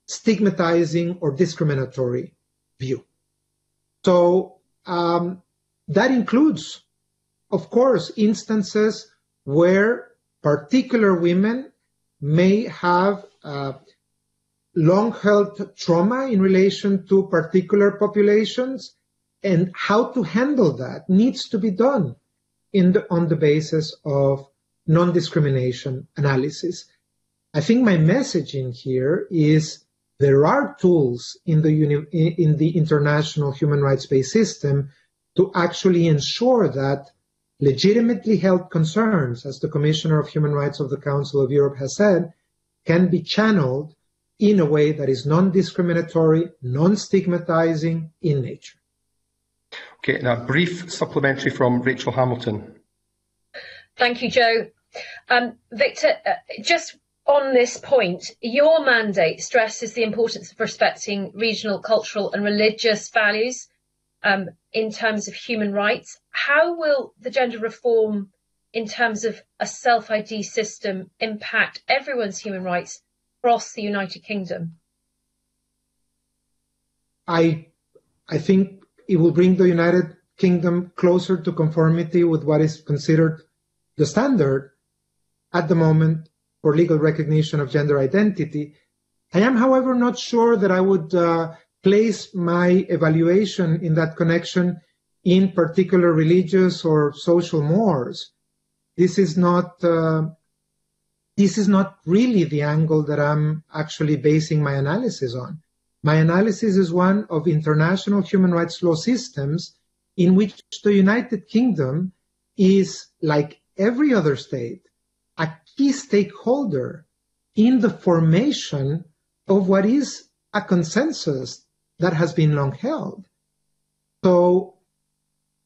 stigmatizing or discriminatory view. So um, that includes, of course, instances where particular women may have uh, long-held trauma in relation to particular populations, and how to handle that needs to be done in the, on the basis of non-discrimination analysis. I think my messaging here is there are tools in the, uni- in the international human rights-based system to actually ensure that legitimately held concerns, as the Commissioner of Human Rights of the Council of Europe has said, can be channeled in a way that is non-discriminatory, non-stigmatizing in nature. Okay, now a brief supplementary from Rachel Hamilton. Thank you, Joe. Um, Victor, uh, just on this point, your mandate stresses the importance of respecting regional, cultural and religious values um, in terms of human rights. How will the gender reform in terms of a self-I D system impact everyone's human rights across the United Kingdom? I, I think it will bring the United Kingdom closer to conformity with what is considered the standard at the moment for legal recognition of gender identity. I am, however, not sure that I would uh, place my evaluation in that connection in particular religious or social mores. This is not... Uh, This is not really the angle that I'm actually basing my analysis on. My analysis is one of international human rights law systems in which the United Kingdom is, like every other state, a key stakeholder in the formation of what is a consensus that has been long held. So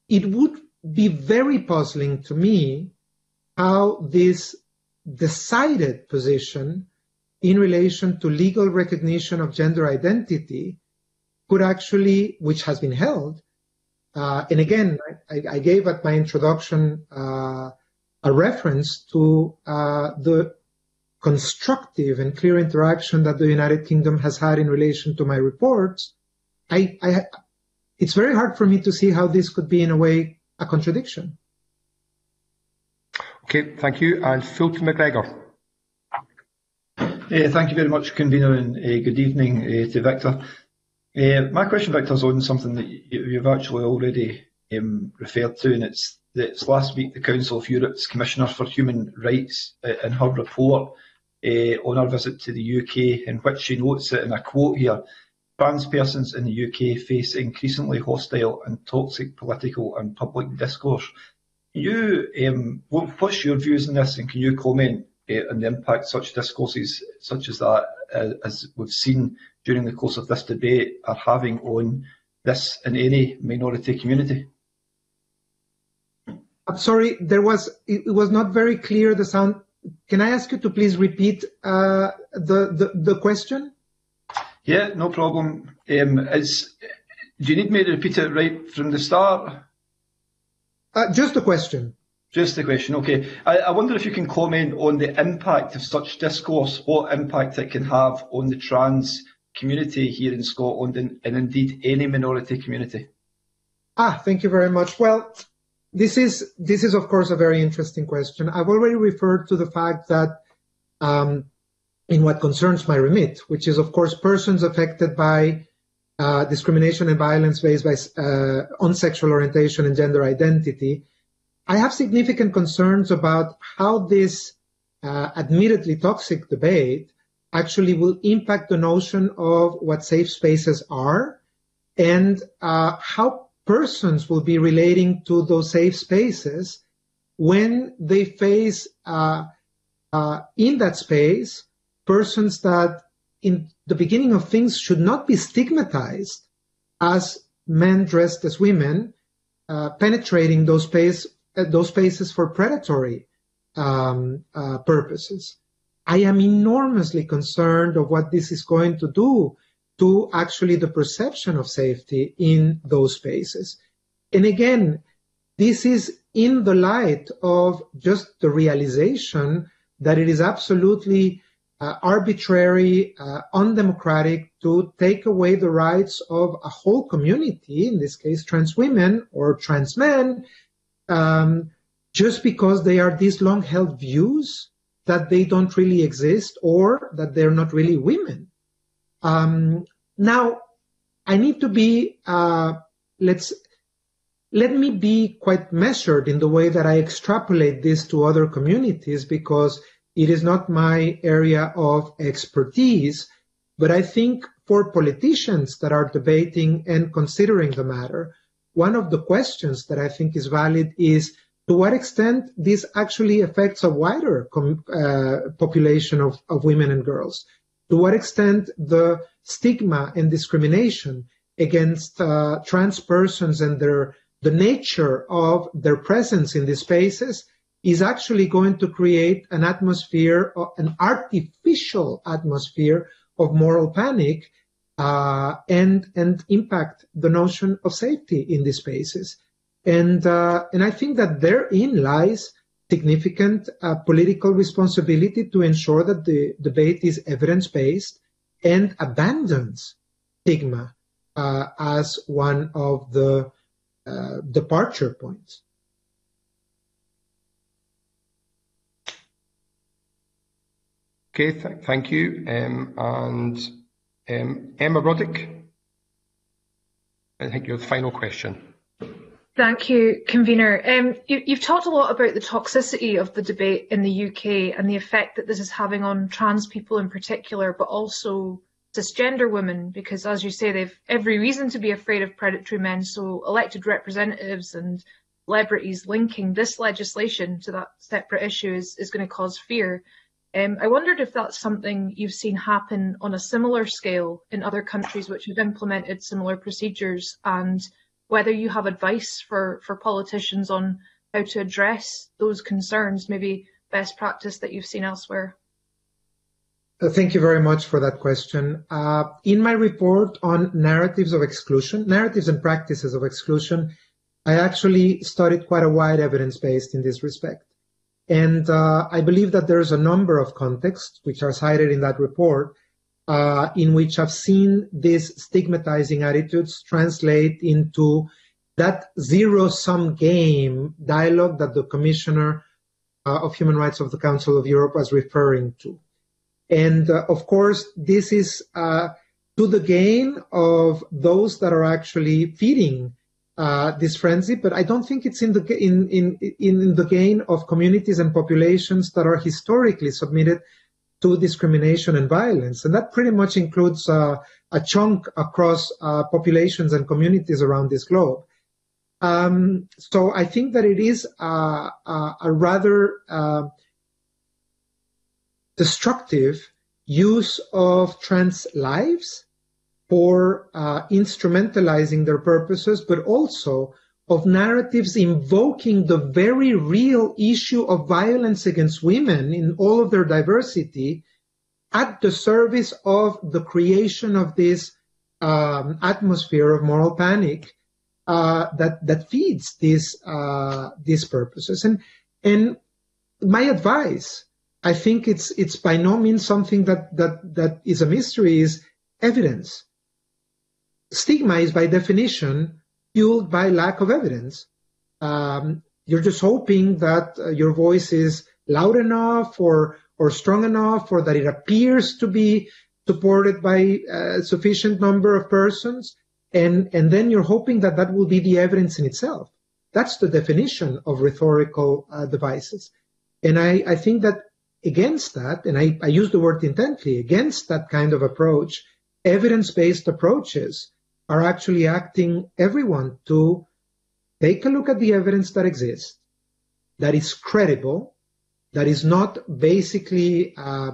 it would be very puzzling to me how this decided position in relation to legal recognition of gender identity could actually, which has been held, uh, and again, I, I gave at my introduction uh, a reference to uh, the constructive and clear interaction that the United Kingdom has had in relation to my reports. I, I, it's very hard for me to see how this could be, in a way, a contradiction. Okay, thank you. And Fulton MacGregor. Uh, thank you very much, convener, and uh, good evening uh, to Victor. Uh, my question, Victor, is on something that you, you've actually already um, referred to, and it's, it's last week the Council of Europe's Commissioner for Human Rights, uh, in her report uh, on her visit to the U K, in which she notes that, and I quote here, trans persons in the U K face increasingly hostile and toxic political and public discourse. You, um, what, what's your views on this, and can you comment and the impact such discourses, such as that, uh, as we've seen during the course of this debate, are having on this and any minority community? I'm sorry, there was it, it was not very clear, the sound. Can I ask you to please repeat uh, the, the the question? Yeah, no problem. Um, it's, do you need me to repeat it right from the start? Uh, just a question. Just the question, okay. I, I wonder if you can comment on the impact of such discourse, what impact it can have on the trans community here in Scotland, and, and indeed any minority community. Ah, thank you very much. Well, this is, this is of course a very interesting question. I've already referred to the fact that um, in what concerns my remit, which is of course persons affected by uh, discrimination and violence based by, uh, on sexual orientation and gender identity, I have significant concerns about how this uh, admittedly toxic debate actually will impact the notion of what safe spaces are and uh, how persons will be relating to those safe spaces when they face uh, uh, in that space persons that in the beginning of things should not be stigmatized as men dressed as women, uh, penetrating those spaces those spaces for predatory um, uh, purposes. I am enormously concerned of what this is going to do to actually the perception of safety in those spaces. And again, this is in the light of just the realization that it is absolutely uh, arbitrary, uh, undemocratic to take away the rights of a whole community, in this case trans women or trans men, Um, just because they are these long-held views that they don't really exist or that they're not really women. Um, now, I need to be, uh, let's, let me be quite measured in the way that I extrapolate this to other communities, because it is not my area of expertise, but I think for politicians that are debating and considering the matter, one of the questions that I think is valid is to what extent this actually affects a wider com uh, population of, of women and girls, to what extent the stigma and discrimination against uh, trans persons and their, the nature of their presence in these spaces is actually going to create an atmosphere, an artificial atmosphere of moral panic, Uh, and and impact the notion of safety in these spaces, and uh, and I think that therein lies significant uh, political responsibility to ensure that the debate is evidence-based and abandons stigma uh, as one of the uh, departure points. Okay, th thank you, um, and. Um, Emma Roddick, I think your final question. Thank you, convener. Um, you, you've talked a lot about the toxicity of the debate in the U K and the effect that this is having on trans people in particular, but also cisgender women, because as you say, they've every reason to be afraid of predatory men. So elected representatives and celebrities linking this legislation to that separate issue is, is going to cause fear. Um, I wondered if that's something you've seen happen on a similar scale in other countries which have implemented similar procedures, and whether you have advice for, for politicians on how to address those concerns, maybe best practice that you've seen elsewhere. Thank you very much for that question. Uh, in my report on narratives of exclusion, narratives and practices of exclusion, I actually studied quite a wide evidence base in this respect. And uh, I believe that there's a number of contexts, which are cited in that report, uh, in which I've seen these stigmatizing attitudes translate into that zero-sum game dialogue that the Commissioner uh, of Human Rights of the Council of Europe was referring to. And uh, of course, this is uh, to the gain of those that are actually feeding uh, this frenzy. But I don't think it's in the in in in the gain of communities and populations that are historically submitted to discrimination and violence. And that pretty much includes uh, a chunk across uh, populations and communities around this globe. Um, so I think that it is a, a, a rather uh, destructive use of trans lives for uh, instrumentalizing their purposes, but also of narratives invoking the very real issue of violence against women in all of their diversity at the service of the creation of this um, atmosphere of moral panic uh, that that feeds these uh, these purposes. And and my advice, I think it's it's by no means something that that that is a mystery, is evidence. Stigma is by definition fueled by lack of evidence. Um, you're just hoping that uh, your voice is loud enough or or strong enough, or that it appears to be supported by a sufficient number of persons, and and then you're hoping that that will be the evidence in itself. That's the definition of rhetorical uh, devices, and I I think that. Against that, and I, I use the word intently, against that kind of approach, evidence-based approaches are actually acting everyone to take a look at the evidence that exists, that is credible, that is not basically uh,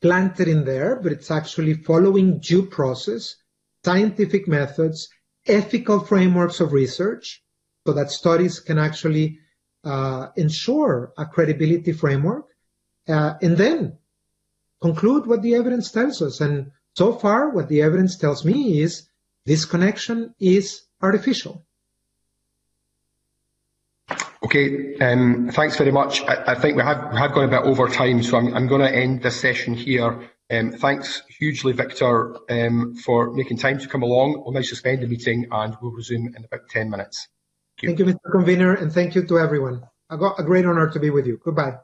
planted in there, but it's actually following due process, scientific methods, ethical frameworks of research, so that studies can actually uh, ensure a credibility framework. Uh, and then conclude what the evidence tells us. And so far, what the evidence tells me is this connection is artificial. Okay, um, thanks very much. I, I think we have, we have gone a bit over time, so I'm, I'm going to end this session here. Um, thanks hugely, Victor, um, for making time to come along. We'll now suspend the meeting and we'll resume in about ten minutes. Thank you, thank you Mister Convener, and thank you to everyone. I got a great honour to be with you. Goodbye.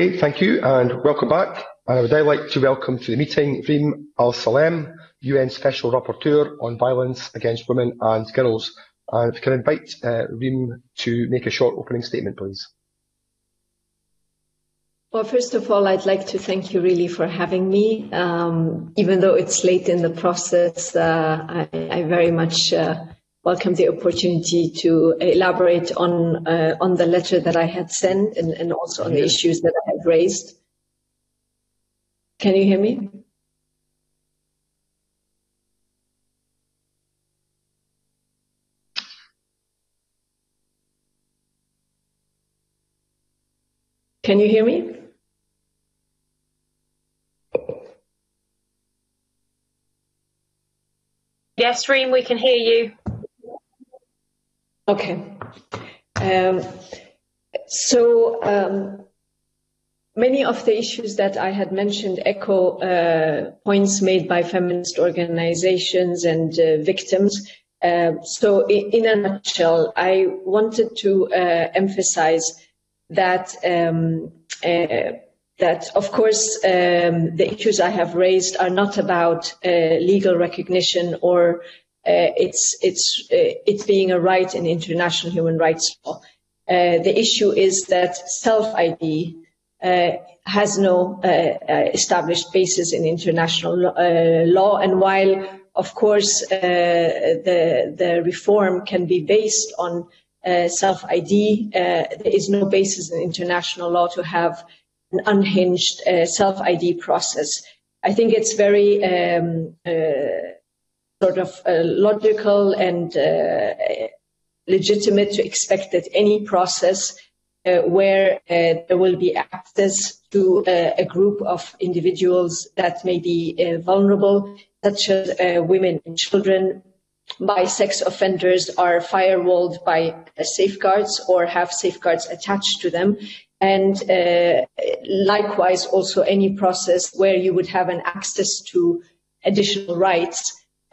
Okay, thank you and welcome back. And I would now like to welcome to the meeting Reem Alsalem, U N Special Rapporteur on Violence Against Women and Girls. And if I can invite uh, Reem to make a short opening statement, please. Well, first of all, I'd like to thank you really for having me. Um, even though it's late in the process, uh, I, I very much uh, welcome the opportunity to elaborate on uh, on the letter that I had sent and, and also on the issues that I have raised. Can you hear me? Can you hear me? Yes, Reem, we can hear you. Okay. Um, so um, many of the issues that I had mentioned echo uh, points made by feminist organizations and uh, victims. Uh, so in, in a nutshell, I wanted to uh, emphasize that um, uh, that of course um, the issues I have raised are not about uh, legal recognition or uh, it's it's uh, it being a right in international human rights law. Uh, the issue is that self I D uh, has no uh, established basis in international uh, law, and while of course uh, the the reform can be based on Uh, self I D, uh, there is no basis in international law to have an unhinged uh, self I D process. I think it's very um, uh, sort of uh, logical and uh, legitimate to expect that any process uh, where uh, there will be access to uh, a group of individuals that may be uh, vulnerable, such as uh, women and children, by sex offenders are firewalled by safeguards or have safeguards attached to them. And uh, likewise, also any process where you would have an access to additional rights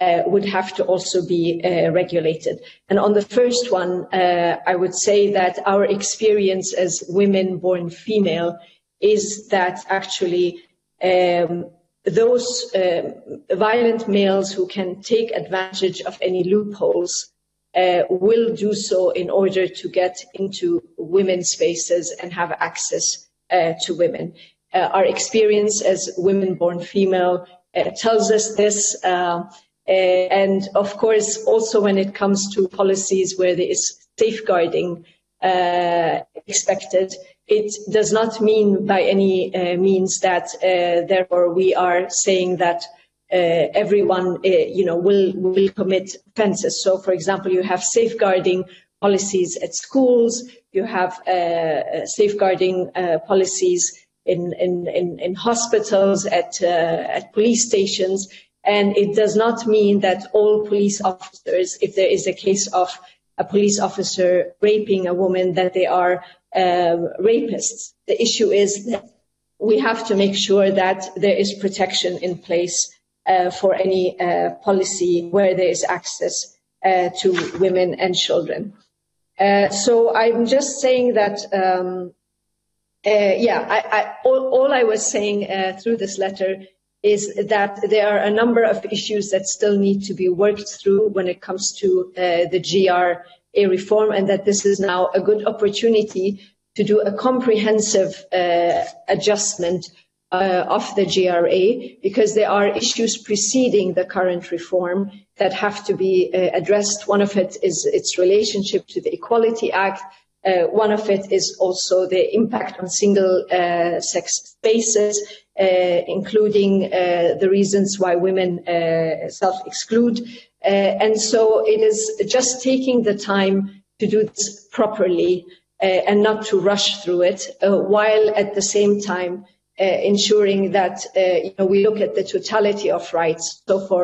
uh, would have to also be uh, regulated. And on the first one, uh, I would say that our experience as women born female is that actually um, those uh, violent males who can take advantage of any loopholes uh, will do so in order to get into women's spaces and have access uh, to women. Uh, our experience as women born female uh, tells us this. Uh, and of course, also when it comes to policies where there is safeguarding uh, expected, it does not mean by any uh, means that uh, therefore we are saying that uh, everyone, uh, you know, will will commit offences. So, for example, you have safeguarding policies at schools, you have uh, safeguarding uh, policies in in in, in hospitals, at uh, at police stations, and it does not mean that all police officers, if there is a case of a police officer raping a woman, that they are Um, rapists. The issue is that we have to make sure that there is protection in place uh, for any uh, policy where there is access uh, to women and children. Uh, so I'm just saying that, um, uh, yeah, I, I, all, all I was saying uh, through this letter is that there are a number of issues that still need to be worked through when it comes to uh, the G R a reform, and that this is now a good opportunity to do a comprehensive uh, adjustment uh, of the G R A, because there are issues preceding the current reform that have to be uh, addressed. One of it is its relationship to the Equality Act. Uh, one of it is also the impact on single-sex uh, spaces, uh, including uh, the reasons why women uh, self-exclude. Uh, and so it is just taking the time to do this properly uh, and not to rush through it, uh, while at the same time uh, ensuring that uh, you know, we look at the totality of rights, so for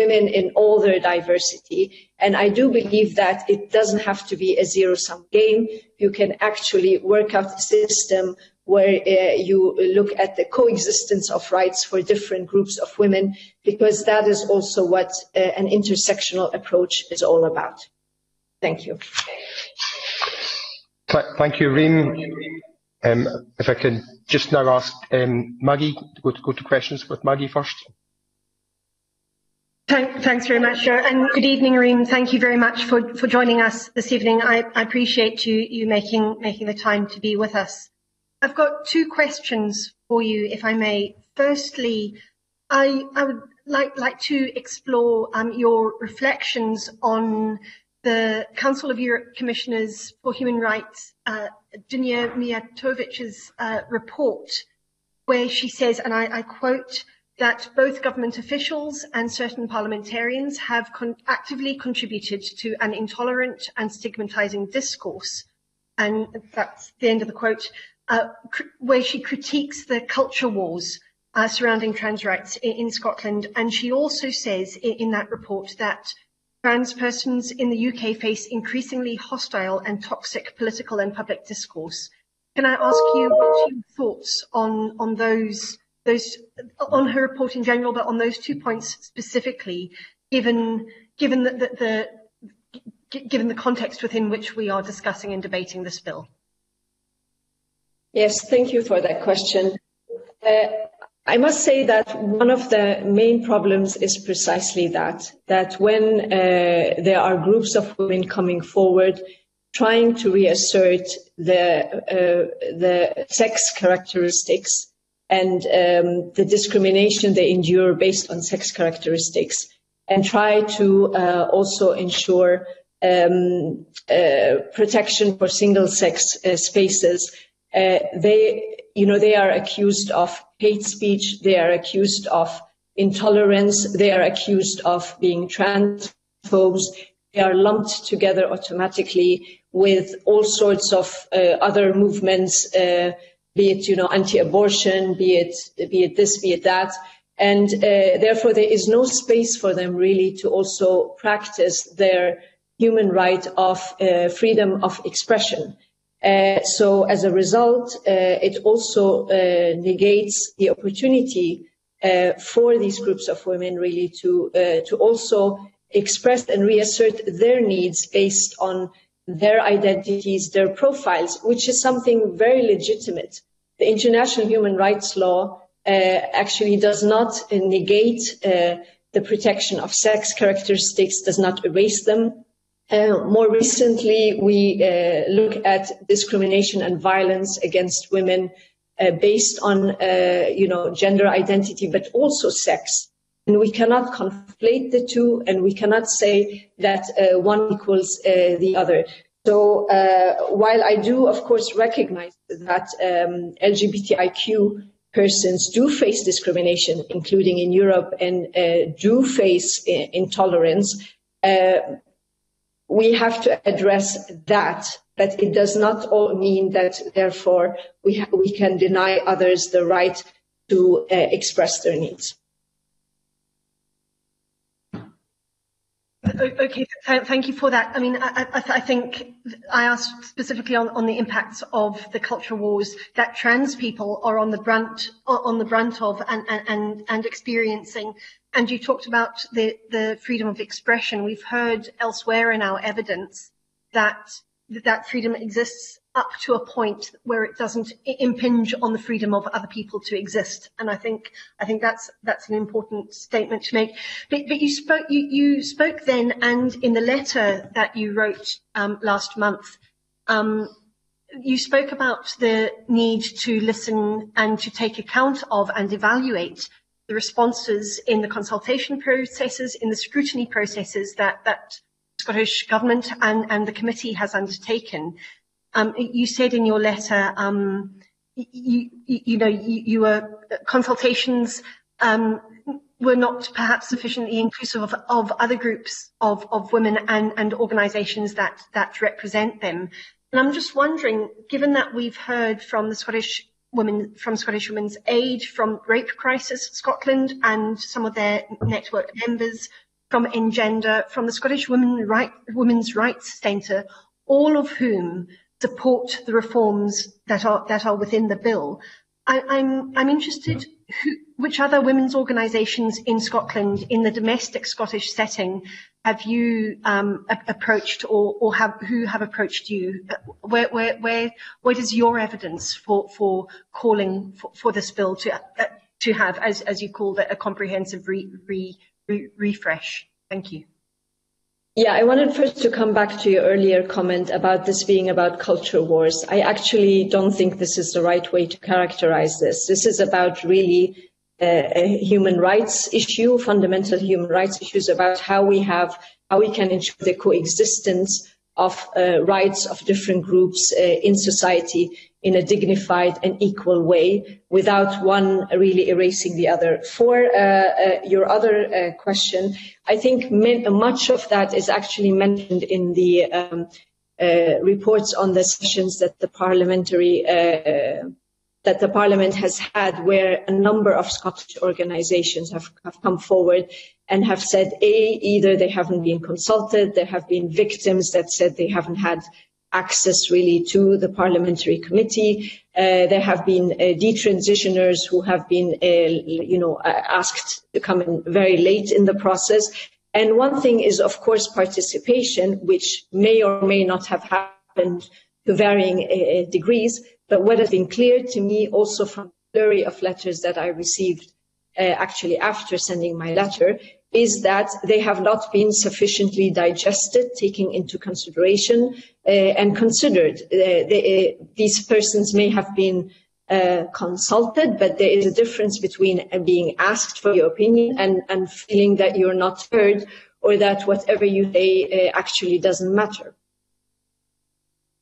women in all their diversity. And I do believe that it doesn't have to be a zero-sum game. You can actually work out a system where uh, you look at the coexistence of rights for different groups of women, because that is also what uh, an intersectional approach is all about. Thank you. Thank you, Reem. Um, if I can just now ask um, Maggie, go to, go to questions with Maggie first. Thank, thanks very much, sir. And good evening, Reem. Thank you very much for, for joining us this evening. I, I appreciate you, you making, making the time to be with us. I've got two questions for you, if I may. Firstly, I, I would like, like to explore um, your reflections on the Council of Europe Commissioners for Human Rights, uh, Dunja Mijatovic's uh, report, where she says, and I, I quote, that both government officials and certain parliamentarians have con actively contributed to an intolerant and stigmatizing discourse. And that's the end of the quote, uh, where she critiques the culture wars uh, surrounding trans rights in, in Scotland. And she also says in, in that report that trans persons in the U K face increasingly hostile and toxic political and public discourse. Can I ask you what your thoughts on, on those, those, on her report in general, but on those two points specifically, given, given the, the, the, given the context within which we are discussing and debating this bill? Yes, thank you for that question. Uh, I must say that one of the main problems is precisely that, that when uh, there are groups of women coming forward trying to reassert the, uh, the sex characteristics and um, the discrimination they endure based on sex characteristics, and try to uh, also ensure um, uh, protection for single-sex uh, spaces, uh, they You know, they are accused of hate speech, they are accused of intolerance, they are accused of being transphobes, they are lumped together automatically with all sorts of uh, other movements, uh, be it, you know, anti-abortion, be it, be it this, be it that. And uh, therefore, there is no space for them really to also practice their human right of uh, freedom of expression. Uh, so as a result, uh, it also uh, negates the opportunity uh, for these groups of women really to uh, to also express and reassert their needs based on their identities, their profiles, which is something very legitimate. The international human rights law uh, actually does not negate uh, the protection of sex characteristics, does not erase them. Uh, more recently, we uh, look at discrimination and violence against women uh, based on, uh, you know, gender identity, but also sex. And we cannot conflate the two, and we cannot say that uh, one equals uh, the other. So uh, while I do, of course, recognize that um, L G B T I Q persons do face discrimination, including in Europe, and uh, do face intolerance, uh, we have to address that, but it does not all mean that, therefore, we, ha we can deny others the right to uh, express their needs. Okay, thank you for that. I mean, I, I, I think I asked specifically on, on the impacts of the culture wars that trans people are on the brunt, on the brunt of and, and, and experiencing. And you talked about the, the freedom of expression. We've heard elsewhere in our evidence that that freedom exists up to a point where it doesn't impinge on the freedom of other people to exist. And I think I think that's that's an important statement to make. But, but you spoke you, you spoke then, and in the letter that you wrote um, last month, um, you spoke about the need to listen and to take account of and evaluate the responses in the consultation processes, in the scrutiny processes that that Scottish Government and, and the committee has undertaken. Um, you said in your letter, um, you, you, you know, you, you were consultations um, were not perhaps sufficiently inclusive of, of other groups of, of women and, and organisations that that represent them. And I'm just wondering, given that we've heard from the Scottish Women, from Scottish Women's Aid, from Rape Crisis Scotland and some of their network members, from Engender, from the Scottish Women right, Women's Rights Centre, all of whom support the reforms that are that are within the bill. I, I'm I'm interested who, which other women's organisations in Scotland, in the domestic Scottish setting, have you um, approached, or, or have, who have approached you? Where, where, where, what is your evidence for, for calling for, for this bill to, uh, to have, as, as you called it, a comprehensive re, re, re, refresh? Thank you. Yeah, I wanted first to come back to your earlier comment about this being about culture wars. I actually don't think this is the right way to characterize this. This is about really a human rights issue, fundamental human rights issues about how we have, how we can ensure the coexistence of uh, rights of different groups uh, in society in a dignified and equal way without one really erasing the other. For uh, uh, your other uh, question, I think much of that is actually mentioned in the um, uh, reports on the sessions that the parliamentary uh, that the parliament has had, where a number of Scottish organizations have, have come forward and have said, A, either they haven't been consulted, there have been victims that said they haven't had access really to the parliamentary committee. Uh, there have been uh, detransitioners who have been, uh, you know, asked to come in very late in the process. And one thing is, of course, participation, which may or may not have happened to varying uh, degrees. But what has been clear to me also from the flurry of letters that I received uh, actually after sending my letter is that they have not been sufficiently digested, taken into consideration uh, and considered. Uh, they, uh, these persons may have been uh, consulted, but there is a difference between being asked for your opinion and, and feeling that you're not heard or that whatever you say uh, actually doesn't matter.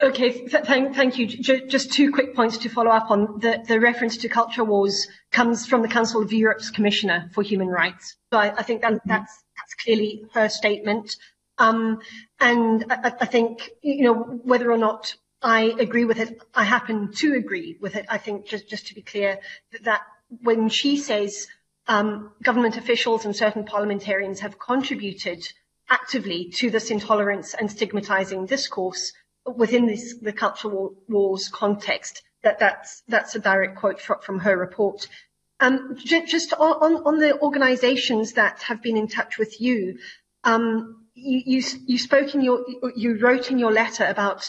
Okay, th thank, thank you. J just two quick points to follow up on. The, the reference to culture wars comes from the Council of Europe's Commissioner for Human Rights. So I, I think that, that's, that's clearly her statement. Um, and I, I think, you know, whether or not I agree with it, I happen to agree with it. I think, just, just to be clear, that, that when she says um, government officials and certain parliamentarians have contributed actively to this intolerance and stigmatizing discourse, within this, the cultural wars context, that that's that's a direct quote from her report. Um, just on on the organisations that have been in touch with you, um, you, you you spoke in your you wrote in your letter about,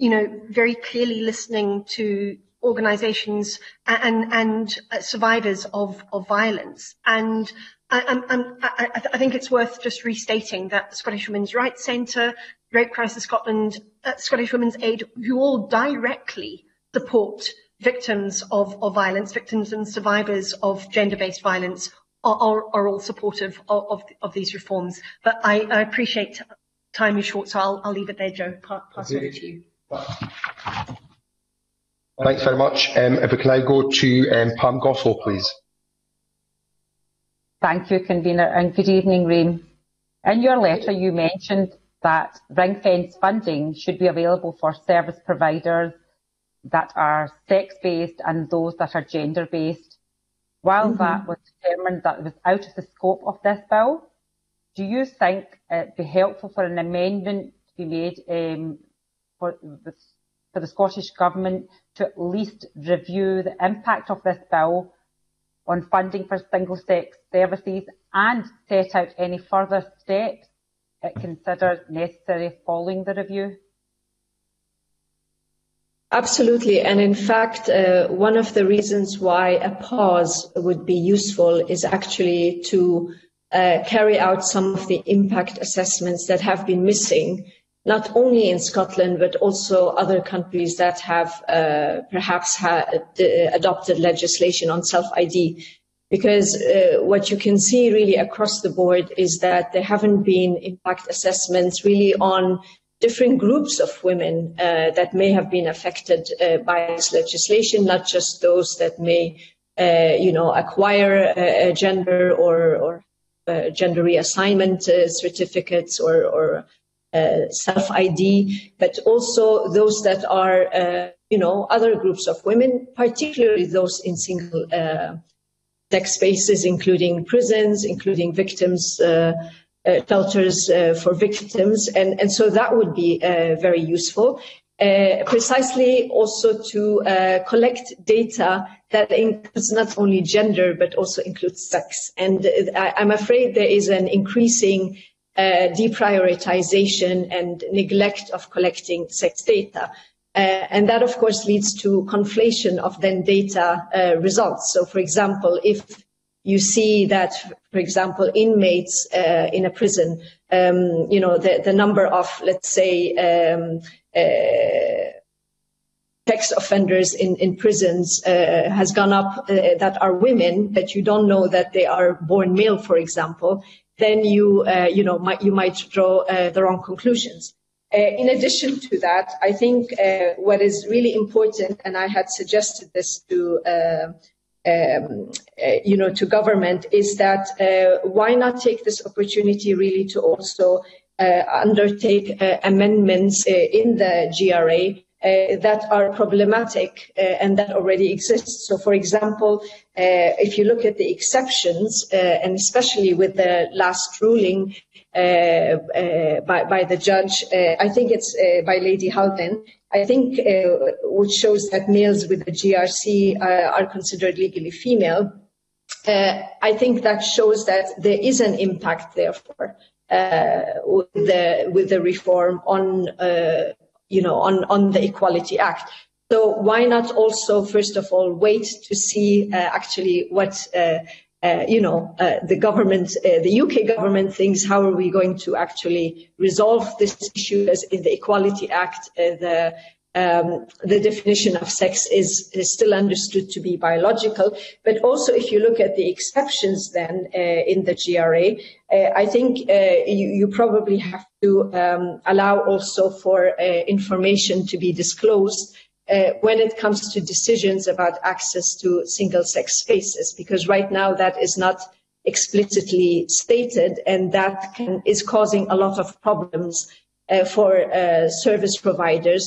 you know, very clearly listening to organisations and and survivors of of violence, and I, I'm, I, I think it's worth just restating that the Scottish Women's Rights Centre, Rape Crisis Scotland, uh, Scottish Women's Aid, who all directly support victims of, of violence, victims and survivors of gender-based violence, are, are, are all supportive of, of, of these reforms. But I, I appreciate time is short, so I'll, I'll leave it there, Joe. Pass it over to you. Thanks very much. Um, if we can now go to um, Pam Gosnell, please. Thank you, Convener, and good evening, Reem. In your letter, you mentioned that ring-fence funding should be available for service providers that are sex-based and those that are gender-based. While mm-hmm. that was determined that it was out of the scope of this bill, do you think it would be helpful for an amendment to be made um, for, for the Scottish Government to at least review the impact of this bill on funding for single-sex services and set out any further steps it considers necessary following the review? Absolutely, and in fact, uh, one of the reasons why a pause would be useful is actually to uh, carry out some of the impact assessments that have been missing, not only in Scotland, but also other countries that have uh, perhaps ha adopted legislation on self I D. Because uh, what you can see really across the board is that there haven't been impact assessments really on different groups of women uh, that may have been affected uh, by this legislation, not just those that may, uh, you know, acquire a gender or, or uh, gender reassignment uh, certificates or, or Uh, self I D, but also those that are, uh, you know, other groups of women, particularly those in single uh, sex spaces, including prisons, including victims, uh, uh, shelters uh, for victims. And, and so that would be uh, very useful. Uh, precisely also to uh, collect data that includes not only gender, but also includes sex. And uh, I'm afraid there is an increasing uh, deprioritization and neglect of collecting sex data. Uh, and that, of course, leads to conflation of then data uh, results. So, for example, if you see that, for example, inmates uh, in a prison, um, you know, the, the number of, let's say, um, Uh, sex offenders in, in prisons uh, has gone up uh, that are women, but you don't know that they are born male, for example, then you, uh, you know, might, you might draw uh, the wrong conclusions. Uh, in addition to that, I think uh, what is really important, and I had suggested this to, uh, um, uh, you know, to government, is that uh, why not take this opportunity really to also Uh, undertake uh, amendments uh, in the G R A uh, that are problematic uh, and that already exist. So, for example, uh, if you look at the exceptions, uh, and especially with the last ruling uh, uh, by, by the judge, uh, I think it's uh, by Lady Haldane, I think, uh, which shows that males with the G R C uh, are considered legally female. Uh, I think that shows that there is an impact, therefore, Uh, with the with the reform on uh, you know on on the Equality Act. So why not also first of all wait to see uh, actually what uh, uh, you know uh, the government uh, the U K government thinks. How are we going to actually resolve this issue? As in the Equality Act, uh, the Um, the definition of sex is, is still understood to be biological. But also, if you look at the exceptions then uh, in the G R A, uh, I think uh, you, you probably have to um, allow also for uh, information to be disclosed uh, when it comes to decisions about access to single-sex spaces, because right now that is not explicitly stated, and that can, is causing a lot of problems uh, for uh, service providers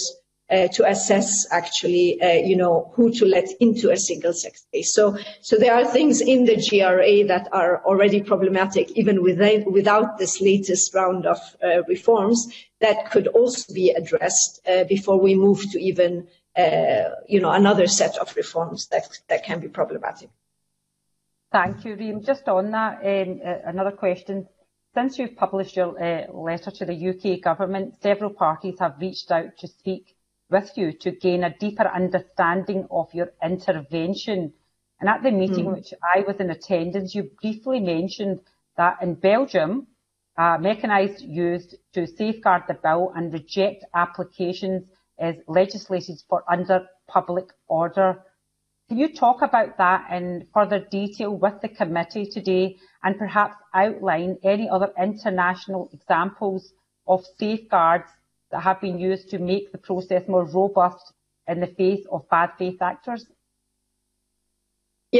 Uh, to assess actually, uh, you know, who to let into a single-sex space. So, so there are things in the G R A that are already problematic, even without, without this latest round of uh, reforms, that could also be addressed uh, before we move to even, uh, you know, another set of reforms that that can be problematic. Thank you, Reem. Just on that, um, uh, another question. Since you've published your uh, letter to the U K government, several parties have reached out to speak with you to gain a deeper understanding of your intervention. And at the meeting mm. which I was in attendance, you briefly mentioned that in Belgium, uh, mechanised used to safeguard the bill and reject applications is legislated for under public order. Can you talk about that in further detail with the committee today, and perhaps outline any other international examples of safeguards that have been used to make the process more robust in the face of bad faith actors?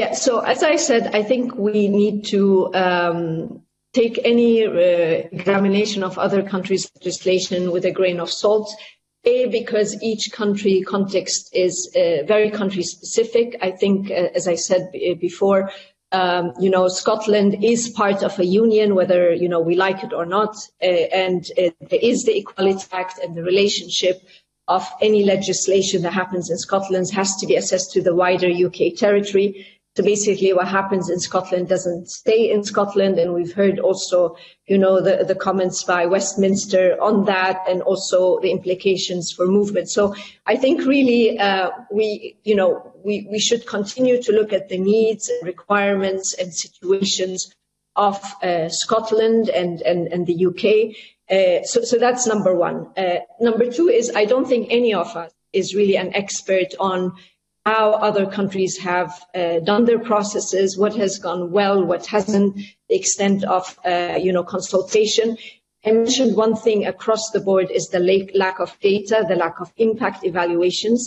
Yeah, so as I said, I think we need to um, take any uh, examination of other countries' legislation with a grain of salt. A, because each country context is uh, very country specific. I think, uh, as I said b before, Um, you know, Scotland is part of a union, whether, you know, we like it or not, uh, and uh, there is the Equality Act, and the relationship of any legislation that happens in Scotland has to be assessed to the wider U K territory. So basically what happens in Scotland doesn't stay in Scotland, and we've heard also, you know, the, the comments by Westminster on that, and also the implications for movement. So I think really uh, we, you know, we, we should continue to look at the needs, and requirements and situations of uh, Scotland and, and, and the U K. Uh, so, so that's number one. Uh, number two is I don't think any of us is really an expert on how other countries have uh, done their processes, what has gone well, what hasn't, the extent of, uh, you know, consultation. I mentioned one thing across the board is the lack of data, the lack of impact evaluations.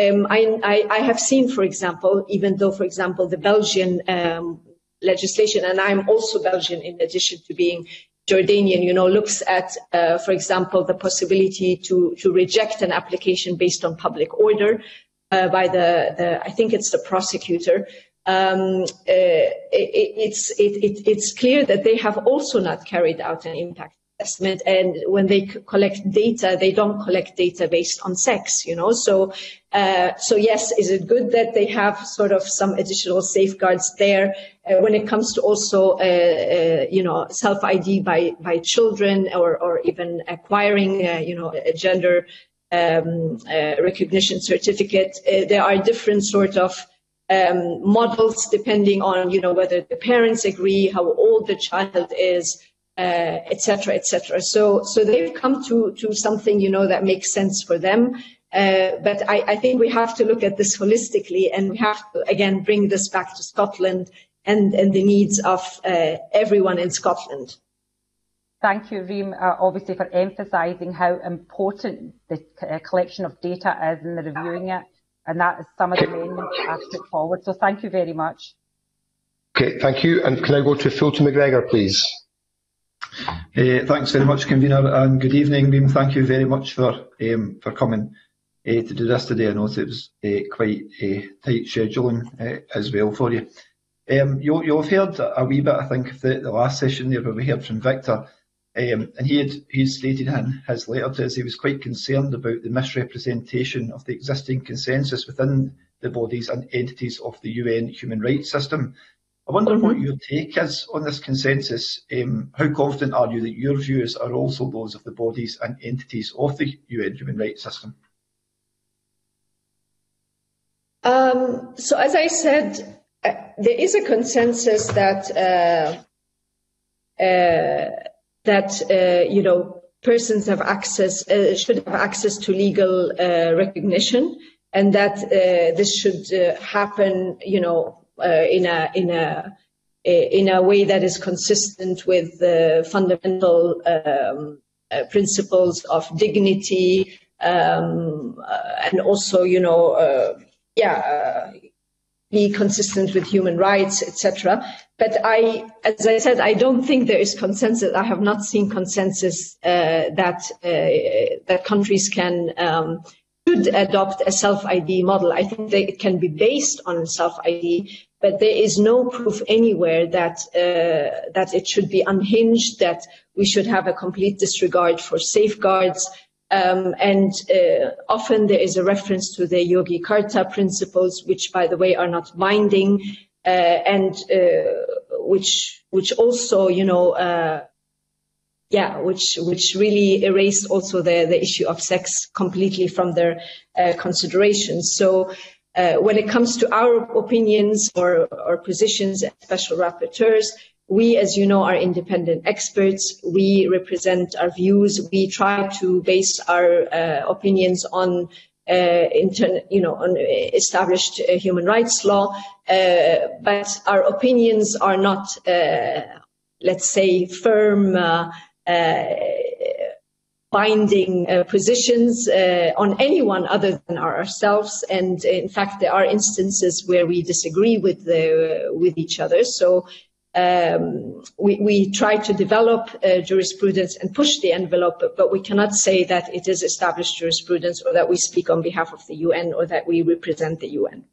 Um, I, I, I have seen, for example, even though, for example, the Belgian um, legislation, and I'm also Belgian in addition to being Jordanian, you know, looks at, uh, for example, the possibility to, to reject an application based on public order. Uh, by the, the, I think it's the prosecutor. Um, uh, it, it's it, it, it's clear that they have also not carried out an impact assessment, and when they collect data, they don't collect data based on sex, you know. So, uh, so yes, is it good that they have sort of some additional safeguards there uh, when it comes to also, uh, uh, you know, self I D by by children, or or even acquiring, uh, you know, a gender um, uh, recognition certificate? Uh, there are different sort of um, models depending on, you know, whether the parents agree, how old the child is, uh etc etc so so they've come to to something, you know, that makes sense for them, uh but i i think we have to look at this holistically, and we have to again bring this back to Scotland and and the needs of uh, everyone in Scotland. Thank you, Reem, uh, obviously for emphasizing how important the uh, collection of data is in the reviewing it, and that is some of the amendments I've put forward, so thank you very much. Okay, thank you, and can I go to Fulton MacGregor, please? Uh, thanks very much, convener, and good evening, Reem. Thank you very much for um, for coming uh, to do this today. I know it was uh, quite a uh, tight scheduling uh, as well for you. Um, you'll, you'll have heard a wee bit, I think, of the, the last session there, where we heard from Victor, um, and he had he stated in his letter to us he was quite concerned about the misrepresentation of the existing consensus within the bodies and entities of the U N human rights system. I wonder mm-hmm. what your take is on this consensus. Um, how confident are you that your views are also those of the bodies and entities of the U N human rights system? Um, so, as I said, uh, there is a consensus that uh, uh, that uh, you know, persons have access uh, should have access to legal uh, recognition, and that uh, this should uh, happen, you know, Uh, in a in a in a way that is consistent with the fundamental um, uh, principles of dignity, um, uh, and also, you know, uh, yeah, uh, be consistent with human rights, et cetera. But I, as I said, I don't think there is consensus. I have not seen consensus uh, that uh, that countries can. Um, should adopt a self I D model. I think that it can be based on self I D, but there is no proof anywhere that uh, that it should be unhinged, that we should have a complete disregard for safeguards. Um, and uh, often there is a reference to the Yogyakarta principles, which, by the way, are not binding, uh, and uh, which which also, you know, uh, Yeah, which which really erased also the the issue of sex completely from their uh, considerations. So uh, when it comes to our opinions or or positions as special rapporteurs, we, as you know, are independent experts. We represent our views. We try to base our uh, opinions on uh, inter you know on established uh, human rights law, uh, but our opinions are not, uh, let's say, firm. Uh, Uh, binding uh, positions uh, on anyone other than ourselves, and in fact there are instances where we disagree with the with each other. So um, we, we try to develop uh, jurisprudence and push the envelope, but we cannot say that it is established jurisprudence, or that we speak on behalf of the U N, or that we represent the U N.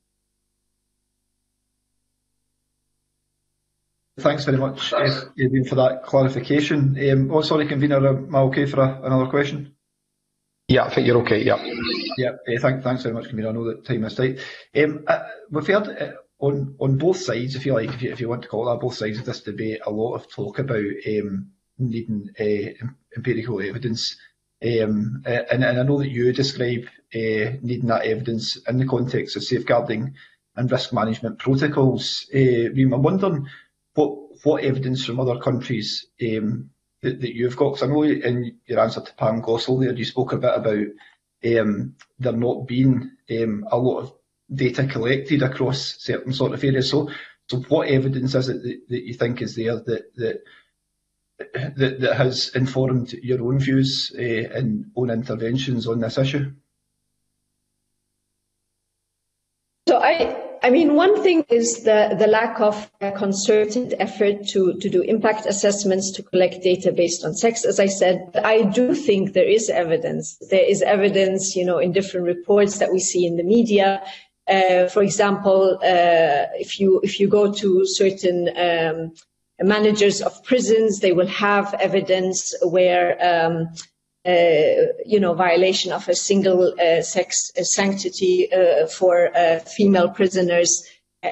Thanks very much, Aidan, for that clarification. Um, oh, sorry, convener, am I okay for a, another question? Yeah, I think you're okay, yeah. Yeah, uh, thank, thanks very much, convener. I know that time is tight. Um, uh, we've heard uh, on, on both sides, if you like, if you, if you want to call that, both sides of this debate, a lot of talk about um, needing uh, empirical evidence. Um, uh, and, and I know that you describe uh, needing that evidence in the context of safeguarding and risk management protocols. Uh, I'm wondering, What, what evidence from other countries um, that, that you've got? Because I know in your answer to Pam Gosnell there, you spoke a bit about um, there not being um, a lot of data collected across certain sort of areas. So, so what evidence is it that, that you think is there that that that, that has informed your own views uh, and own interventions on this issue? So I. I mean, one thing is the, the lack of a concerted effort to, to do impact assessments, to collect data based on sex, as I said. But I do think there is evidence. There is evidence, you know, in different reports that we see in the media. Uh, for example, uh, if you if you go to certain um, managers of prisons. They will have evidence where um, uh, you know, violation of a single uh, sex uh, sanctity uh, for uh, female prisoners uh,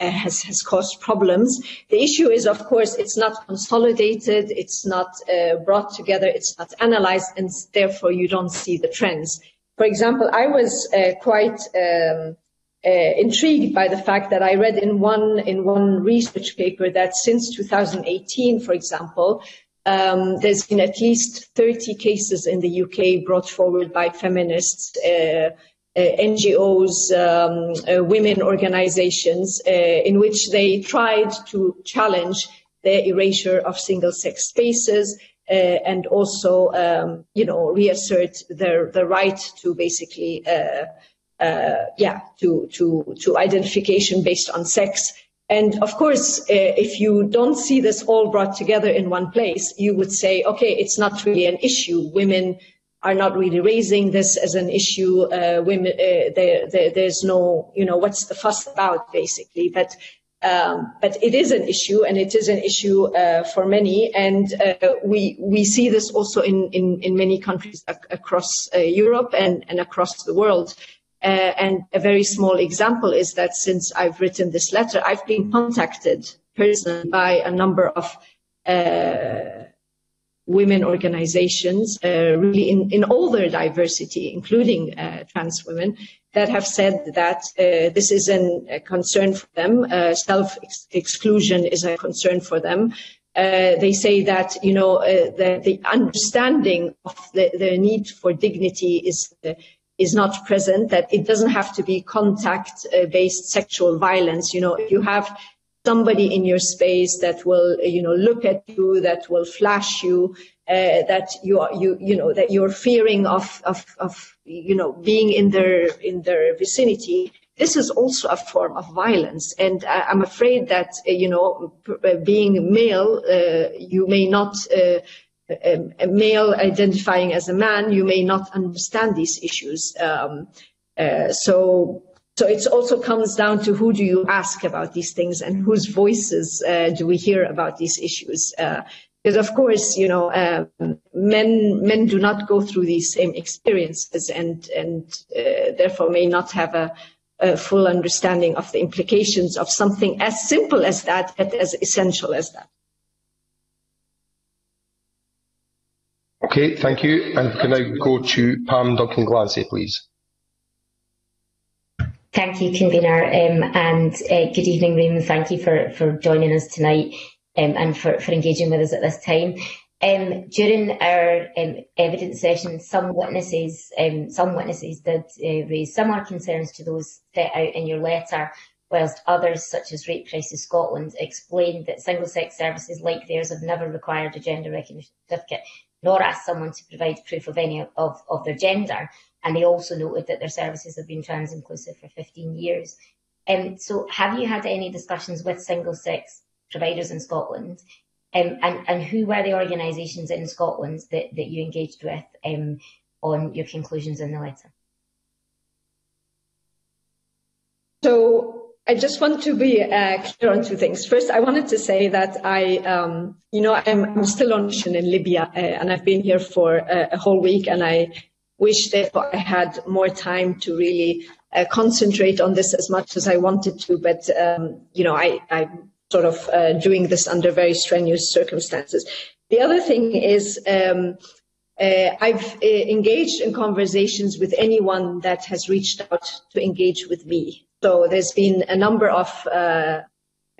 has, has caused problems. The issue is, of course, it's not consolidated, it's not uh, brought together, it's not analyzed, and therefore you don't see the trends. For example, I was uh, quite um, uh, intrigued by the fact that I read in one in one research paper that since two thousand eighteen, for example, um, there's been at least thirty cases in the U K brought forward by feminists, uh, uh, N G Os, um, uh, women organizations, uh, in which they tried to challenge the erasure of single-sex spaces. Uh, and also, um, you know, reassert their the right to basically, uh, uh, yeah, to to to identification based on sex. And of course, uh, if you don't see this all brought together in one place, you would say, okay, it's not really an issue. Women are not really raising this as an issue. Uh, women, uh, there, there, there's no, you know, what's the fuss about, basically, but. Um, but it is an issue, and it is an issue uh, for many, and uh, we we see this also in in, in many countries ac across uh, Europe and and across the world. Uh, and a very small example is that since I've written this letter, I've been contacted personally by a number of uh, women organizations, uh, really in in all their diversity, including uh, trans women, that have said that uh, this is an, a concern for them. Uh, self-exclusion is a concern for them. Uh, they say that, you know, uh, the, the understanding of the, the need for dignity is uh, is not present, that it doesn't have to be contact-based sexual violence. You know, if you have somebody in your space that will, you know, look at you, that will flash you, Uh, that you are, you you know, that you're fearing of, of of you know, being in their in their vicinity. This is also a form of violence, and I, I'm afraid that uh, you know, being male, uh, you may not uh, a male identifying as a man, you may not understand these issues. Um, uh, so so it also comes down to who do you ask about these things, and whose voices uh, do we hear about these issues. Uh, Because of course, you know, um, men men do not go through these same experiences, and and uh, therefore may not have a, a full understanding of the implications of something as simple as that, but as essential as that. Okay, thank you. And can I go to Pam Duncan-Glancy, please? Thank you, convener, um, and uh, good evening, Reem. Thank you for for joining us tonight. Um, and for, for engaging with us at this time. Um, during our um, evidence session, some witnesses um, some witnesses did uh, raise similar concerns to those set out in your letter, whilst others, such as Rape Crisis Scotland, explained that single-sex services like theirs have never required a gender recognition certificate, nor asked someone to provide proof of any of, of their gender. And they also noted that their services have been trans-inclusive for fifteen years. Um, so have you had any discussions with single-sex providers in Scotland, um, and, and who were the organisations in Scotland that, that you engaged with um, on your conclusions in the letter? So I just want to be uh, clear on two things. First, I wanted to say that I, um, you know, I'm, I'm still on mission in Libya, uh, and I've been here for uh, a whole week, and I wish therefore I had more time to really uh, concentrate on this as much as I wanted to, but, um, you know, I, I sort of uh, doing this under very strenuous circumstances. The other thing is um, uh, I've uh, engaged in conversations with anyone that has reached out to engage with me. So there's been a number of uh,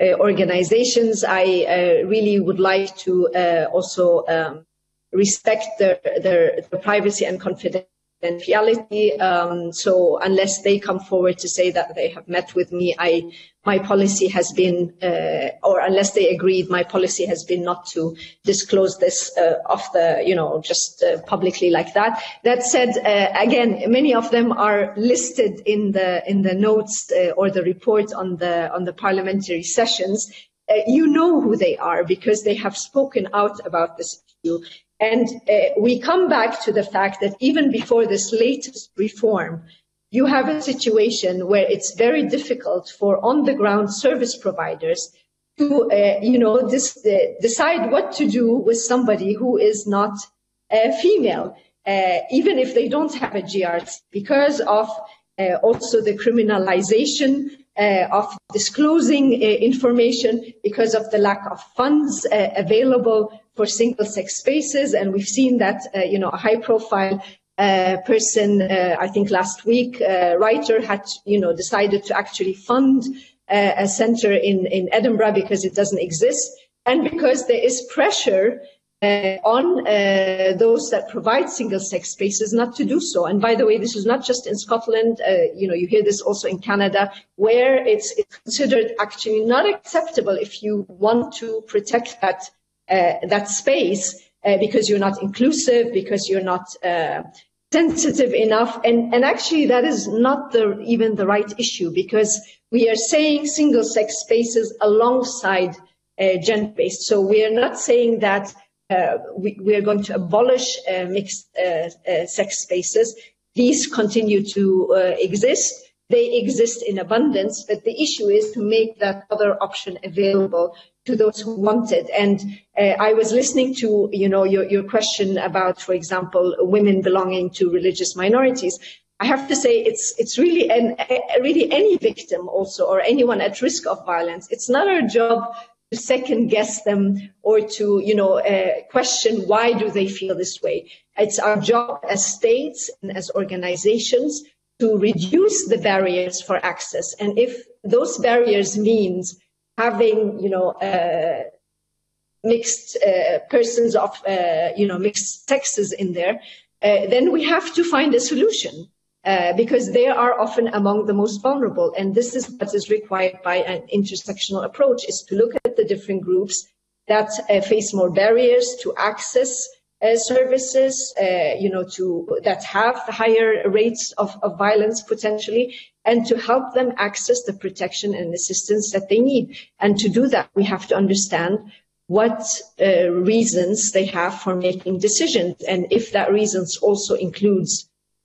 uh, organizations. I uh, really would like to uh, also um, respect their, their, their privacy and confidentiality. Um, so unless they come forward to say that they have met with me, I my policy has been, uh, or unless they agreed, my policy has been not to disclose this uh, off the, you know, just uh, publicly like that. That said, uh, again, many of them are listed in the in the notes uh, or the report on the on the parliamentary sessions. Uh, you know who they are because they have spoken out about this issue. And uh, we come back to the fact that even before this latest reform, you have a situation where it's very difficult for on-the-ground service providers to, uh, you know, this, uh, decide what to do with somebody who is not uh, female, uh, even if they don't have a G R C, because of uh, also the criminalization uh, of disclosing uh, information, because of the lack of funds uh, available for single-sex spaces. And we've seen that, uh, you know, a high-profile uh, person, uh, I think last week, uh, writer had, you know, decided to actually fund uh, a center in, in Edinburgh because it doesn't exist, and because there is pressure uh, on uh, those that provide single-sex spaces not to do so. And by the way, this is not just in Scotland. Uh, you know, you hear this also in Canada, where it's, it's considered actually not acceptable if you want to protect that Uh, that space uh, because you're not inclusive, because you're not uh, sensitive enough, and and actually that is not the even the right issue, because we are saying single-sex spaces alongside uh, gender-based. So we are not saying that uh, we, we are going to abolish uh, mixed uh, uh, sex spaces. These continue to uh, exist. They exist in abundance, but the issue is to make that other option available to those who want it. And uh, I was listening to, you know, your, your question about, for example, women belonging to religious minorities. I have to say it's it's really an a, really any victim also, or anyone at risk of violence. It's not our job to second guess them or to, you know, uh, question why do they feel this way. It's our job as states and as organizations to reduce the barriers for access. And if those barriers means having, you know, uh, mixed uh, persons of, uh, you know, mixed sexes in there, uh, then we have to find a solution uh, because they are often among the most vulnerable. And this is what is required by an intersectional approach, is to look at the different groups that uh, face more barriers to access Uh, services, uh, you know, to that have higher rates of, of violence potentially, and to help them access the protection and assistance that they need. And to do that, we have to understand what uh, reasons they have for making decisions, and if that reasons also includes